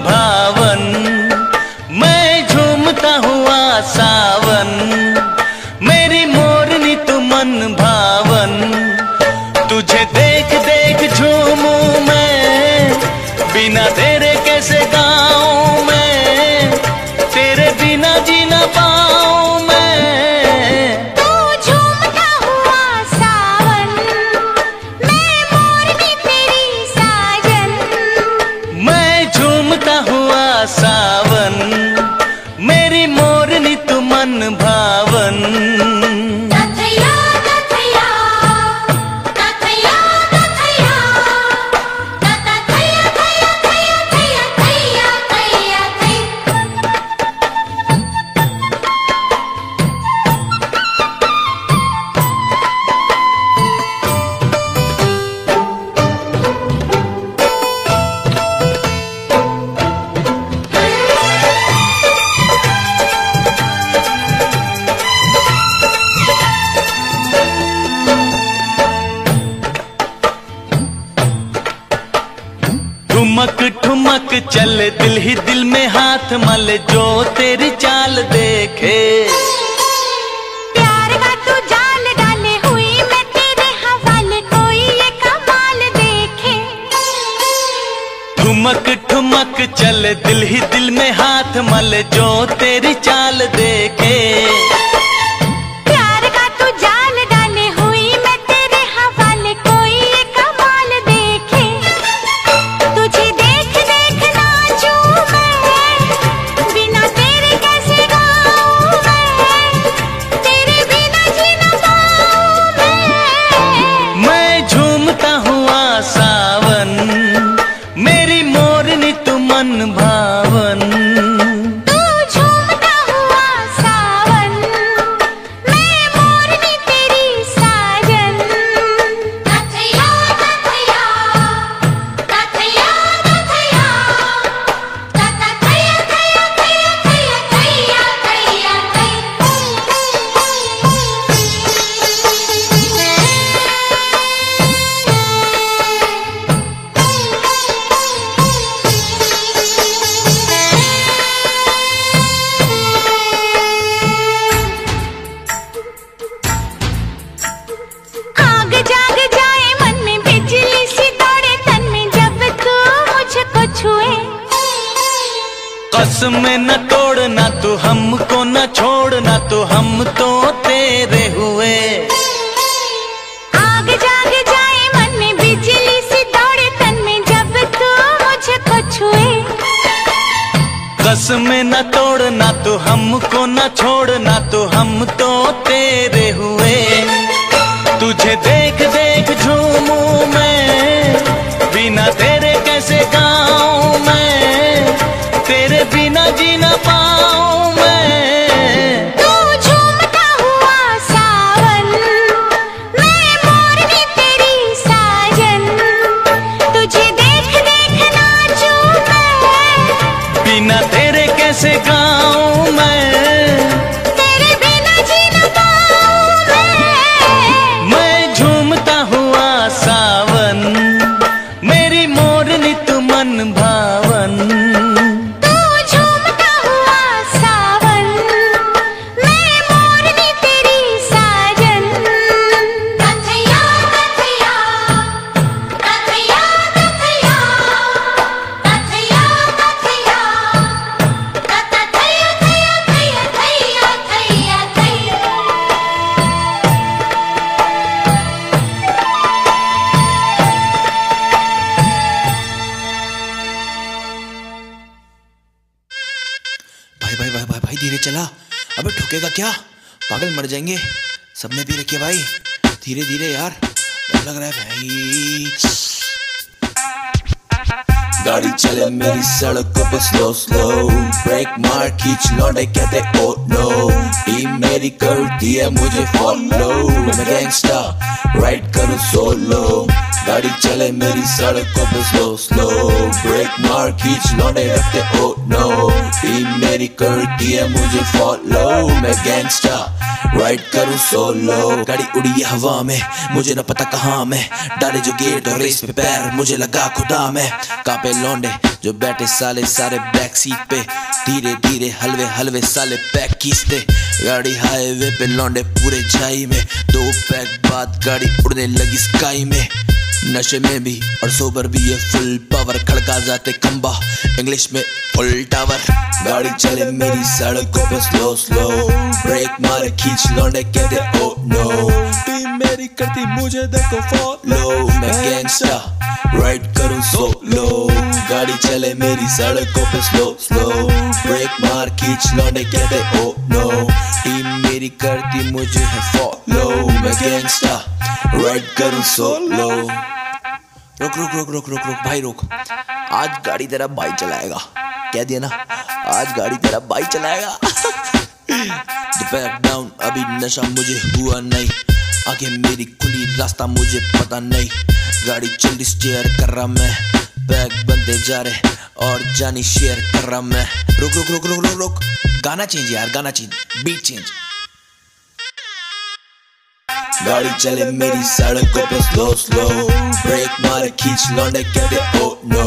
भावन मैं झूमता हुआ सावन, मेरी मोरनी तू मन भावन। तुझे देख देख झूमूं मैं, बिना तेरे कैसे गाऊं मैं, तेरे बिना जी ना पाऊं मैं। तू झूमता हुआ सावन, मैं मोरनी तेरी साजन। मैं झूमता हुआ सावन, मेरी मोरनी तू मन भावन। ठुमक ठुमक चल दिल ही दिल में हाथ मल, जो तेरी चाल देखे प्यार का तू जाल डाले हुई मैं तेरे हवाले, कोई ये कमाल देखे। ठुमक ठुमक चल दिल ही दिल में हाथ मल, जो तेरी चाल देखे मन भावन। तू झूमता हुआ बस में न तोड़ना तू हमको न छोड़ना तू, हम तो तेरे हुए। आग जाग जाए मन में बिजली सी दौड़े तन में जब तू मुझको छुए। बस में न तोड़ना तू हमको न छोड़ना तू, हम तो तेरे हुए। तुझे देख देख झूमू मैं, बिना तेरे कैसे गाऊं मैं, तेरे बिना जी ना पाऊं मैं। तू झूमता हुआ सावन, मैं मोरनी तेरी साजन, तुझे देख देख नाचूं मैं, बिना तेरे कैसे गाऊं मैं, क्या पागल मर जाएंगे। सबने पी रखी है भाई, धीरे धीरे यार, डर लग रहा है भाई। गाड़ी चले मेरी सड़कों पर स्लो स्लो, ब्रेक मार खींच लौटे कहते ओ नो। टीम मेरी कर दिया मुझे फॉलो, मैं गैंगस्टर राइड करूं सोलो। गाड़ी चले मेरी सड़कों पर स्लो स्लो, ब्रेक मार खींच लौटे कहते ओ नो। टीम मेरी कर दिया मुझे फॉलो, मैं गैंगस्टर राइड करूं सोलो। गाड़ी उड़ी हवा में मुझे न पता कहाँ मैं, डाले जो गेट और रेस पे पैर मुझे लगा खुदा मैं। कांपे लौंडे जो बैठे साले सारे बैक सीट पे, धीरे धीरे हलवे हलवे साले पैक खींचते। गाड़ी हाईवे पे लौंडे पूरे झाई में, दो पैक बाद गाड़ी उड़ने लगी स्काई में। नशे में भी और सोबर भी ये फुल पावर, खड़का जाते खंबा इंग्लिश में फुल टावर। गाड़ी चले मेरी सड़कों पे स्लो स्लो, ब्रेक मार खींच लौंडे कहते ओ नो। टीम मेरी करती मुझे देखो फॉलो, मैं गैंगस्टर राइड करूं सोलो। गाड़ी चले मेरी सड़कों पे स्लो स्लो, ब्रेक मार खींच लौंडे कहते ओ नो। टीम मेरी करती मुझे है फॉलो, मैं गैंगस्टर राइड करूं सोलो। रुक रुक रुक रुक रुक रुक भाई रुक, आज गाड़ी तेरा भाई चलाएगा, कह दिया ना, आज गाड़ी तेरा भाई चलाएगा। दोपहर डाउन अभी नशा मुझे हुआ नहीं, आगे मेरी खुली रास्ता मुझे पता नहीं। गाड़ी जल्दी स्टीयर कर रहा मैं, बैग बंदे जा रहे और जानी शेयर कर रहा मैं। रुक रुक रुक रुक रुक रुक, गाना चेंज यार, गाना चेंज, बीट चेंज। गाड़ी चले मेरी सड़कों पे स्लो स्लो, ब्रेक मार खींच लौंडे कहते ओ नो।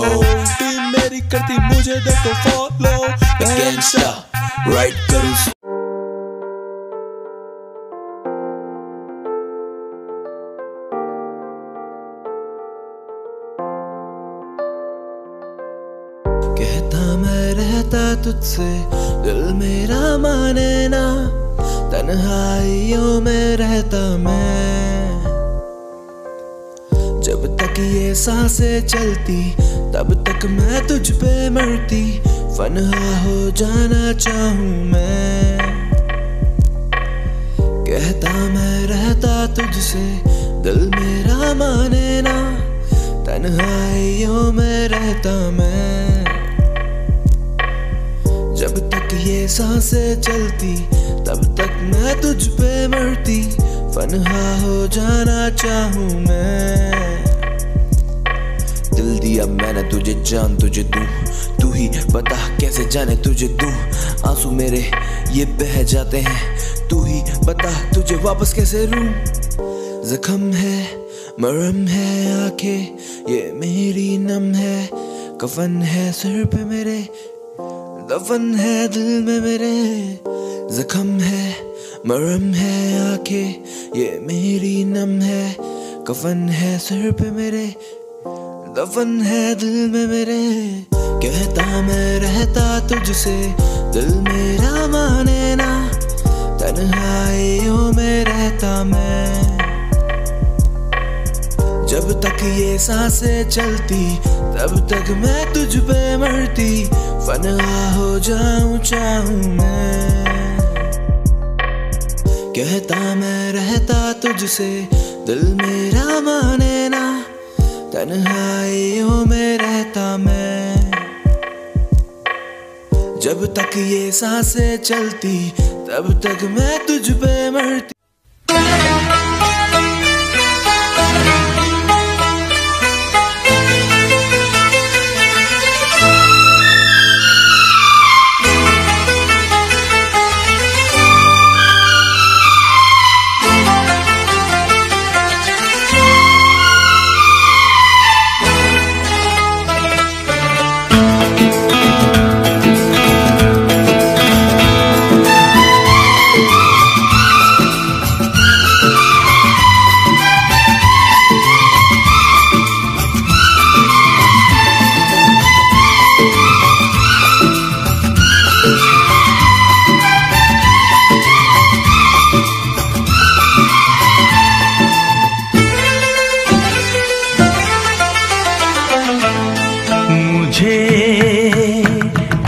टीम मेरी करती मुझे देखो फॉलो, मैं गैंगस्टर राइड करूं। कहता मैं रहता तुझसे, दिल मेरा माने ना, तन्हाइयों में रहता मैं। जब तक ये सांसें चलती तब तक मैं तुझ पे मरती, फना हो जाना चाहूं मैं। कहता मैं रहता तुझसे, दिल मेरा माने ना, तन्हाइयों में रहता मैं। जब तक ये सांसें चलती तब तक मैं तुझ पे मरती, फना हो जाना चाहूं मैं। दिल दिया मैंने तुझे, जान तुझे दूं, तू ही बता कैसे जाने तुझे दूं। आंसू मेरे ये बह जाते हैं, तू ही बता तुझे वापस कैसे रूं। जख्म है मरहम है आंखें ये मेरी नम है, कफन है सिर पे मेरे, दफन है दिल में मेरे। जख्म है मरहम है आंखें ये मेरी नम है, कफन है सिर पे मेरे, दफन है दिल में मेरे। कहता मैं रहता तुझसे, दिल मेरा माने ना, तन्हाइयों में रहता मैं। जब तक ये सांसें चलती तब तक मैं तुझ पे मरती, फना हो जाऊं चाहूं मैं। कहता मैं रहता तुझसे, दिल मेरा माने ना, तन्हाइयों में रहता मैं। जब तक ये सांसें चलती तब तक मैं तुझ पे मरती।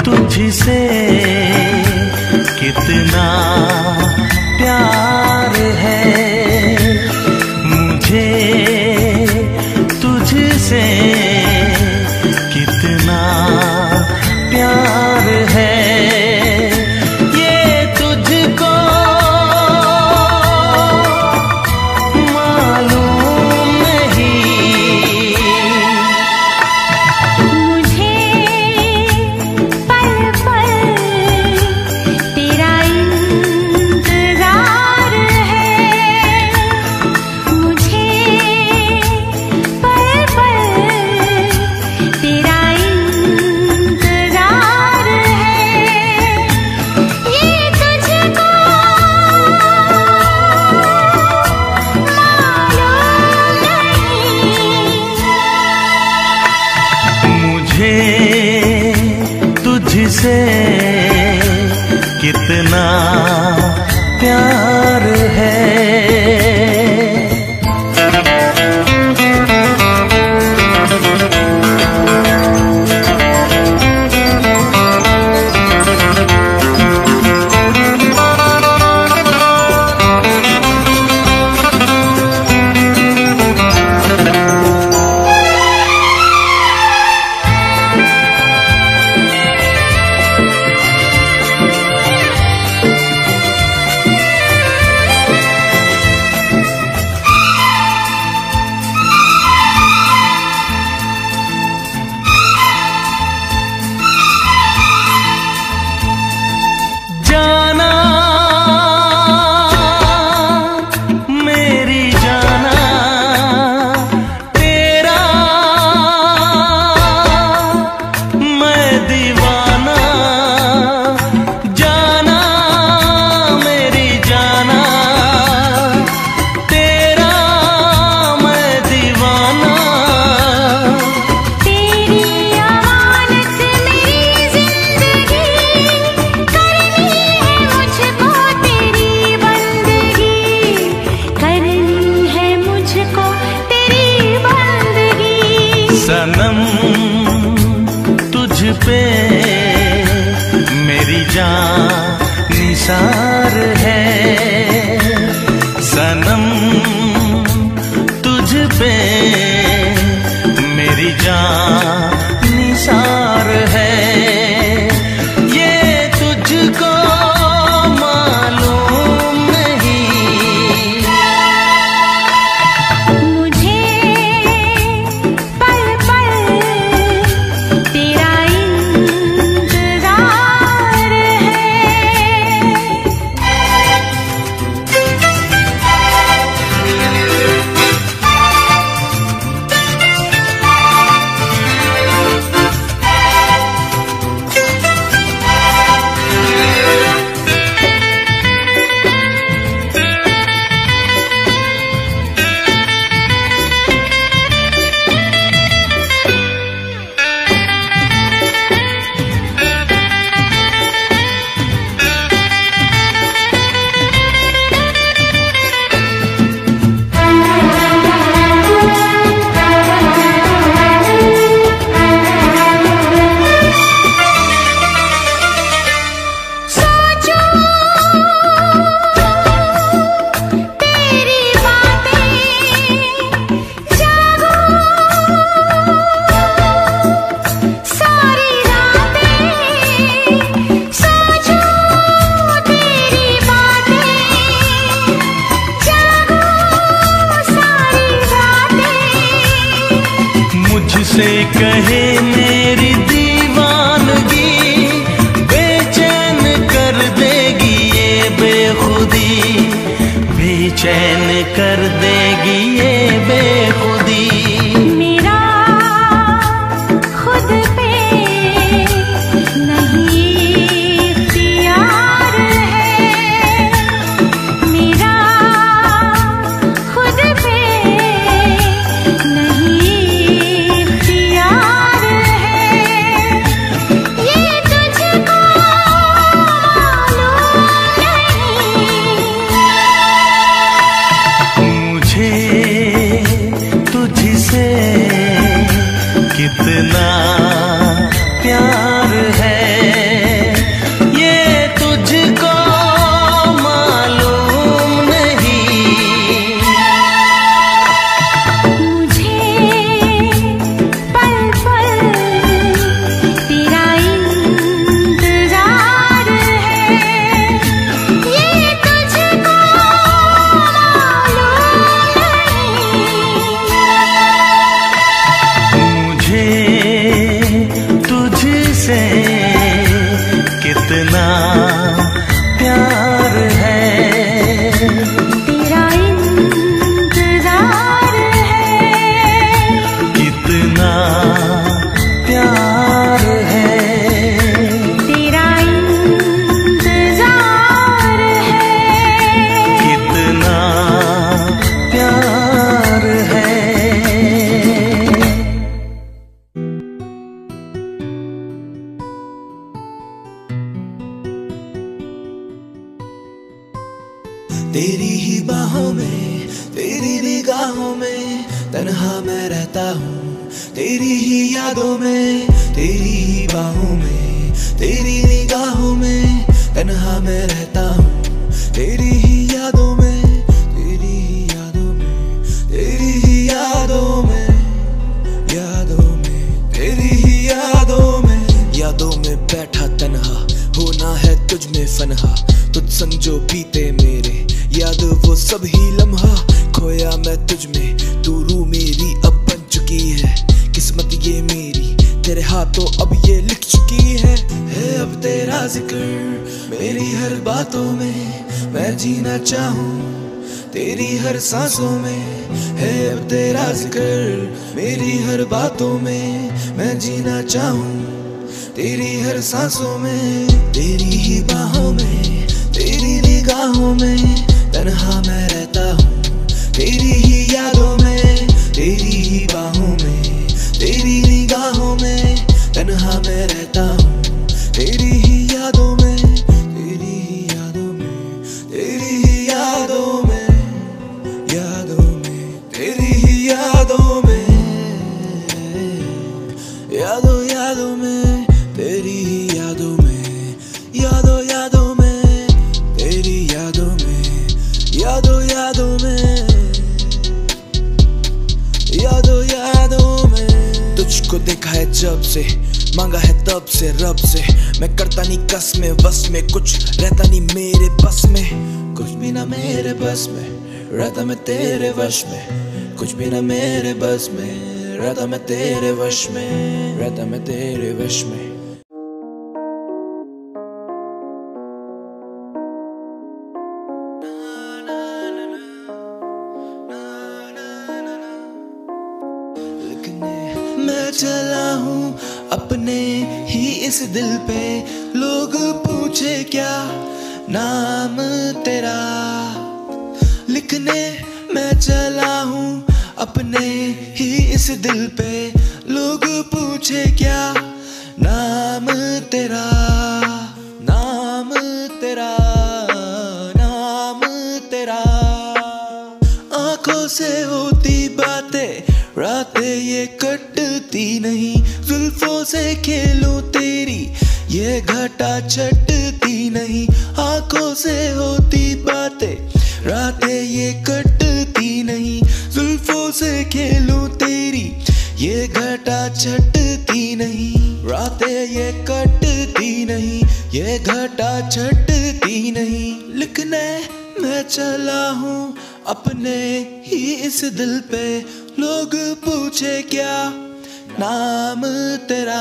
तुझसे कितना प्यार है, मुझे तुझसे कितना प्यार है। ये तुझको मालूम नहीं, तुझसे कितना प्यार है। सनम तुझ पे मेरी जान निसार है, सनम तुझ पे मेरी जान निसार है। ये तुझको कहे मेरी दीवानगी बेचैन कर देगी ये बेखुदी, बेचैन कर देगी ये बेखुदी। कितना प्यार है ये तुझको मालूम नहीं, मुझे पल पल तेरा इंतजार है ये तुझको मालूम नहीं। तुझसे कितना प्यार है तेरा इंतजार है, कितना प्यार है तेरा इंतजार है, कितना प्यार है। तेरी ही बाहों में, तेरी निगाहों में तन्हा मैं रहता हूँ, तेरी ही यादों में, तेरी ही बाहों में, तेरी निगाहों में तन्हा मैं रहता हूँ, तेरी ही यादों में, तेरी ही यादों में, तेरी ही यादों में, यादों में, तेरी ही यादों में। यादों में बैठा तन्हा होना है तुझ में फनहा, तुझ संग जो बीते मेरे याद वो सब ही लम्हा, खोया मैं तुझ में तू रूह मेरी अब बन चुकी है, किस्मत ये मेरी तेरे हाथों अब ये लिख चुकी है। है अब तेरा जिक्र मेरी हर बातों में, मैं जीना चाहूँ तेरी हर सांसों में। है अब तेरा जिक्र मेरी हर बातों में, मैं जीना चाहूँ तेरी हर सांसों में। तेरी ही बाहों में, तेरी निगाहों में तन्हा मैं रहता हूँ, तेरी ही यादों में, तेरी ही बाहों में, तेरी निगाहों में तन्हा मैं रहता हूँ, तेरी ही यादों में, तेरी ही यादों में, तेरी ही यादों में, यादों में, तेरी ही यादों में, यादों यादों में, तेरी ही यादों में, यादों यादों में, तेरी यादों में, यादों यादों में, यादों यादों में। तुझको देखा है जब से, मांगा है तब से रब से, मैं करता नहीं कस में बस में, कुछ रहता नहीं मेरे बस में, कुछ भी ना मेरे बस में रहता मैं तेरे वश में, कुछ भी ना मेरे बस में रहता मैं तेरे वश में, रहता मैं तेरे वश में। मैं चला हूँ अपने ही इस दिल पे, लोग पूछे क्या नाम तेरा लिखने। मैं चला हूँ अपने ही इस दिल पे, लोग पूछे क्या नाम तेरा, नाम तेरा, नाम तेरा। आंखों से होती बातें रातें ये कटती नहीं, जुल्फों से खेलूं तेरी ये घटा छटती नहीं, आंखों से होती बातें रातें ये कटती नहीं, जुल्फों से खेलूं तेरी ये घटा छटती नहीं, रातें ये कटती नहीं ये घटा छटती नहीं। लिखने मैं चला हूँ अपने ही इस दिल पे, लोग पूछे क्या नाम तेरा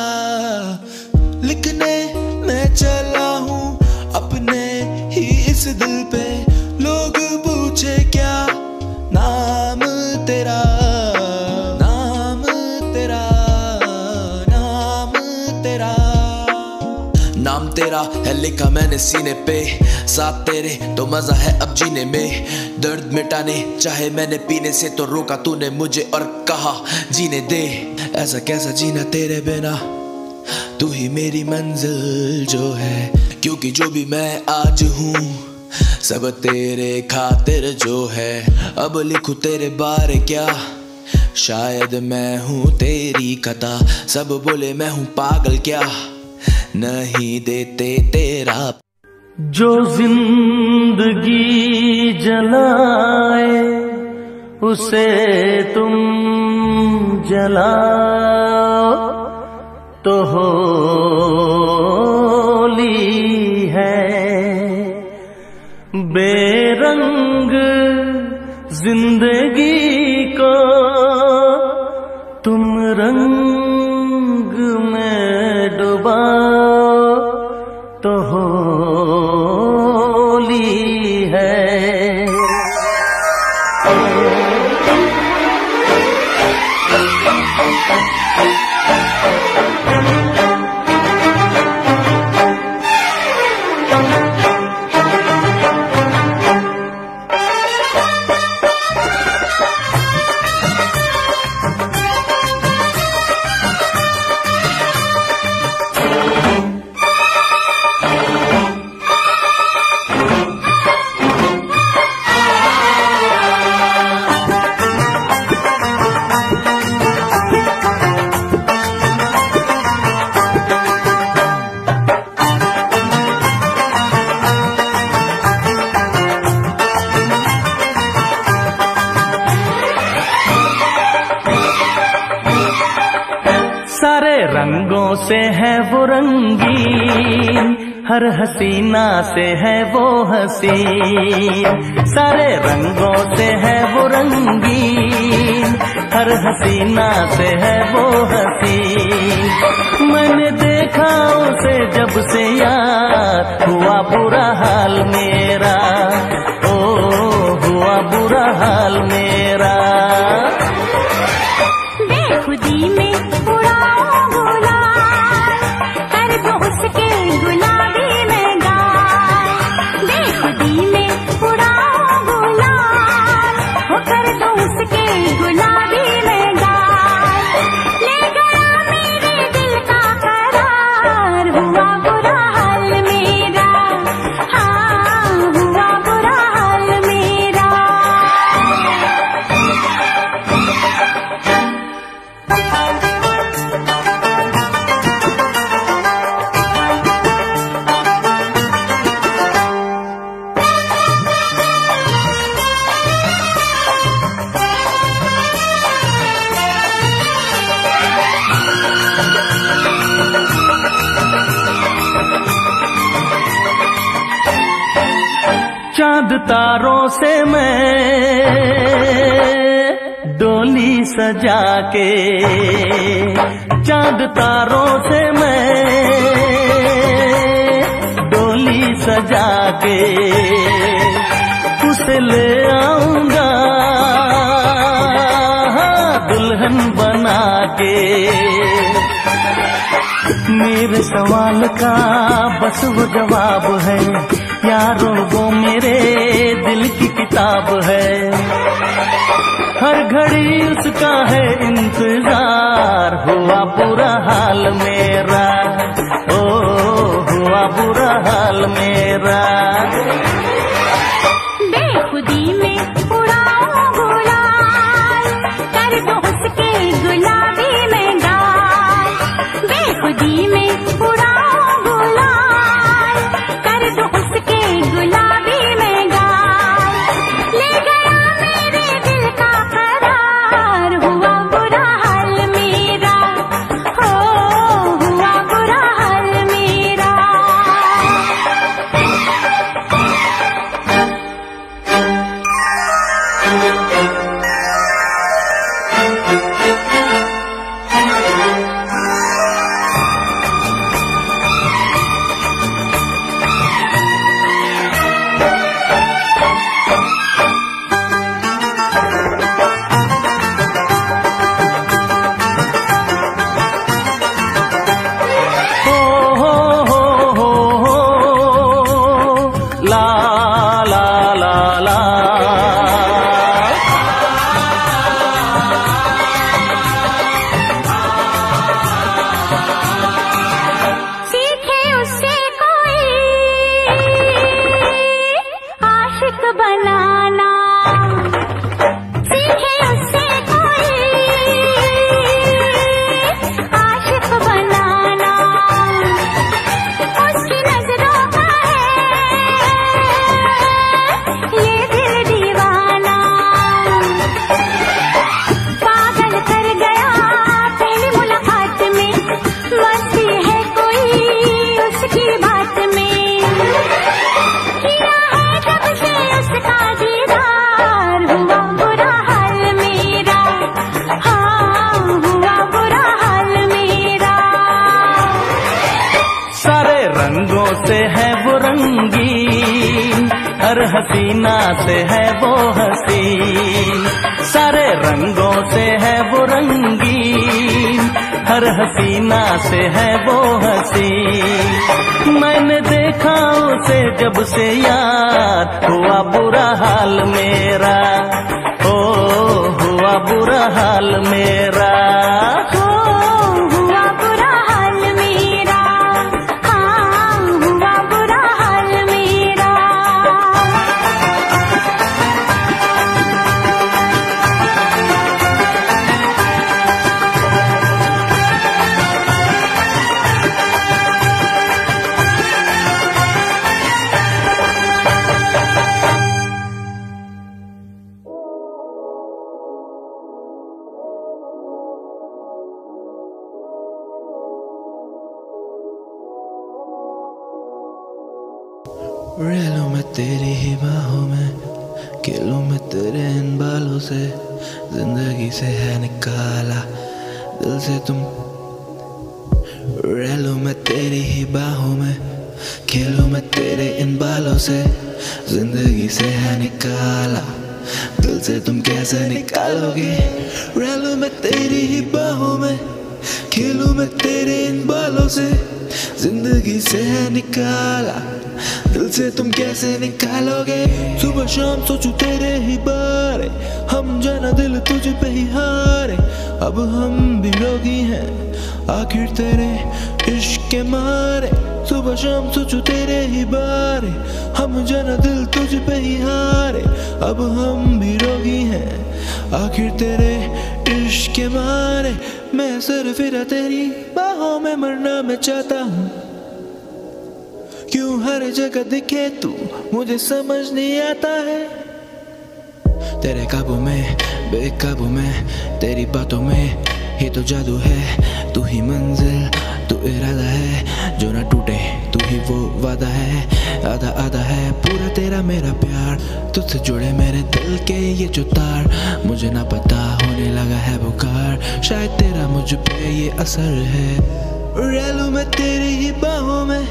लिखने मैं चला हूँ अपने ही इस दिल पे। लोग पूछे क्या नाम तेरा, नाम तेरा, नाम तेरा। नाम तेरा है लिखा मैंने सीने पे, साथ तेरे तो मजा है अब जीने में। दर्द मिटाने चाहे मैंने पीने से, तो रोका तूने मुझे और कहा जीने दे। ऐसा कैसा जीना तेरे बिना, तू ही मेरी मंजिल जो है। क्योंकि जो भी मैं आज हूँ सब तेरे खातिर जो है। अब लिखूं तेरे बारे क्या, शायद मैं हूँ तेरी कथा। सब बोले मैं हूँ पागल क्या, नहीं देते तेरा। जो जिंदगी जलाए उसे तुम जलाओ, तो होली है। बेरंग जिंदगी को तुम रंग में डुबाओ, तो होली है। सारे रंगों से है वो रंगीन, हर हसीना से है वो हसीन। सारे रंगों से है वो रंगीन, हर हसीना से है वो हसीन। मैंने देखा उसे जब से याद हुआ बुरा हाल मेरा, ओ हुआ बुरा हाल मेरा। बेखुदी में चांद तारों से मैं डोली सजा के, चांद तारों से मैं डोली सजा के उसे ले आऊंगा दुल्हन बना के। मेरे सवाल का बस वो जवाब है यारों, वो मेरे दिल की किताब है। हर घड़ी उसका है इंतजार, हुआ बुरा हाल मेरा, ओ हुआ बुरा हाल मेरा। बेखुदी में उड़ाओ गुलाल, कर दो उसके गुलाबी में डाल। बेखुदी में उड़ाओ गुलाल, कर दो उसके गुलाबी में डाल। ले गया मेरे दिल का करार, हुआ बुरा हाल मेरा, हो हुआ बुरा हाल मेरा। Thank you. रंगों से है वो रंगीन, हर हसीना से है वो हसीन। सारे रंगों से है वो रंगीन, हर हसीना से है वो हसीन। मैंने देखा उसे जब से याद हुआ बुरा हाल मेरा, ओ हुआ बुरा हाल मेरा। रेलों में तेरी ही बाहों में, खेलों में तेरे इन बालों से, जिंदगी से है निकाला दिल से तुम। रेलों में तेरी ही बाहों में, खेलों में तेरे इन बालों से, जिंदगी से है निकाला दिल से तुम। कैसे निकालोगे? रेलों में तेरी ही बाहों में, खेलों में तेरे इन बालों से, जिंदगी से है निकाला दिल से तुम। कैसे निकालोगे? सुबह शाम सोचू तेरे ही बारे, हम जाना दिल तुझ पे ही हारे। अब हम भी रोगी हैं आखिर तेरे इश्क के मारे। सुबह शाम सोचू तेरे ही बारे, हम जाना दिल तुझ पे ही हारे। अब हम भी रोगी हैं आखिर तेरे इश्क के मारे। मैं सर फिरा तेरी बाहों में, मरना मैं चाहता हूँ। क्यों हर जगह दिखे तू, मुझे समझ नहीं आता है। तेरे काबू में बेकाबू में, तेरी बातों में ही तो जादू है। तू ही मंजिल तू इरादा है, जो ना टूटे तू ही वो वादा है। आधा आधा है पूरा तेरा मेरा प्यार, तुझसे जुड़े मेरे दिल के ये जो तार। मुझे ना पता होने लगा है बुखार, शायद तेरा मुझ पे ये असर है। रेलू में तेरी ही बाहों में,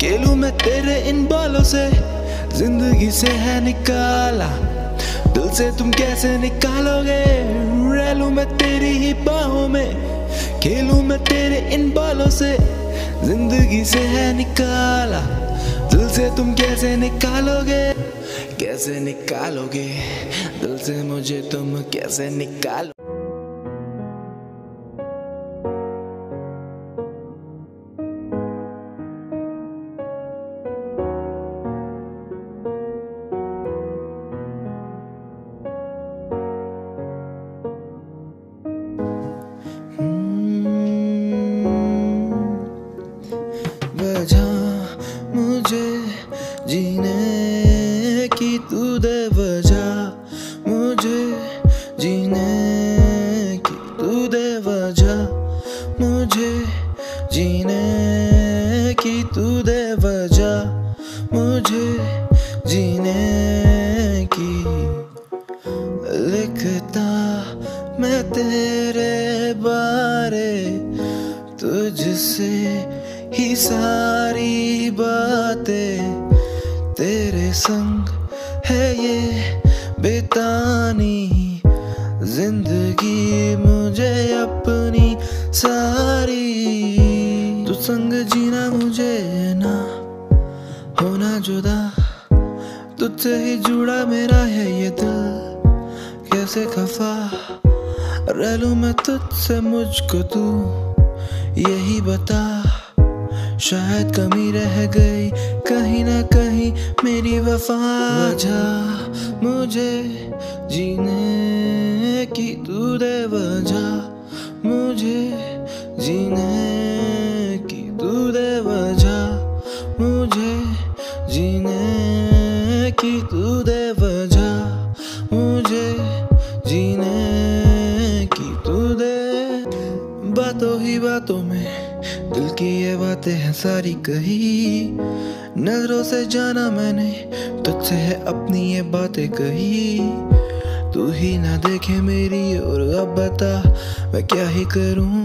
खेलूं मैं तेरे इन बालों से, जिंदगी से है निकाला दिल से तुम। कैसे निकालोगे? रेलूं मैं तेरी ही बाहों में, खेलूं मैं तेरे इन बालों से, जिंदगी से है निकाला दिल से तुम। कैसे निकालोगे? कैसे निकालोगे दिल से मुझे तुम? कैसे निकालो? करूं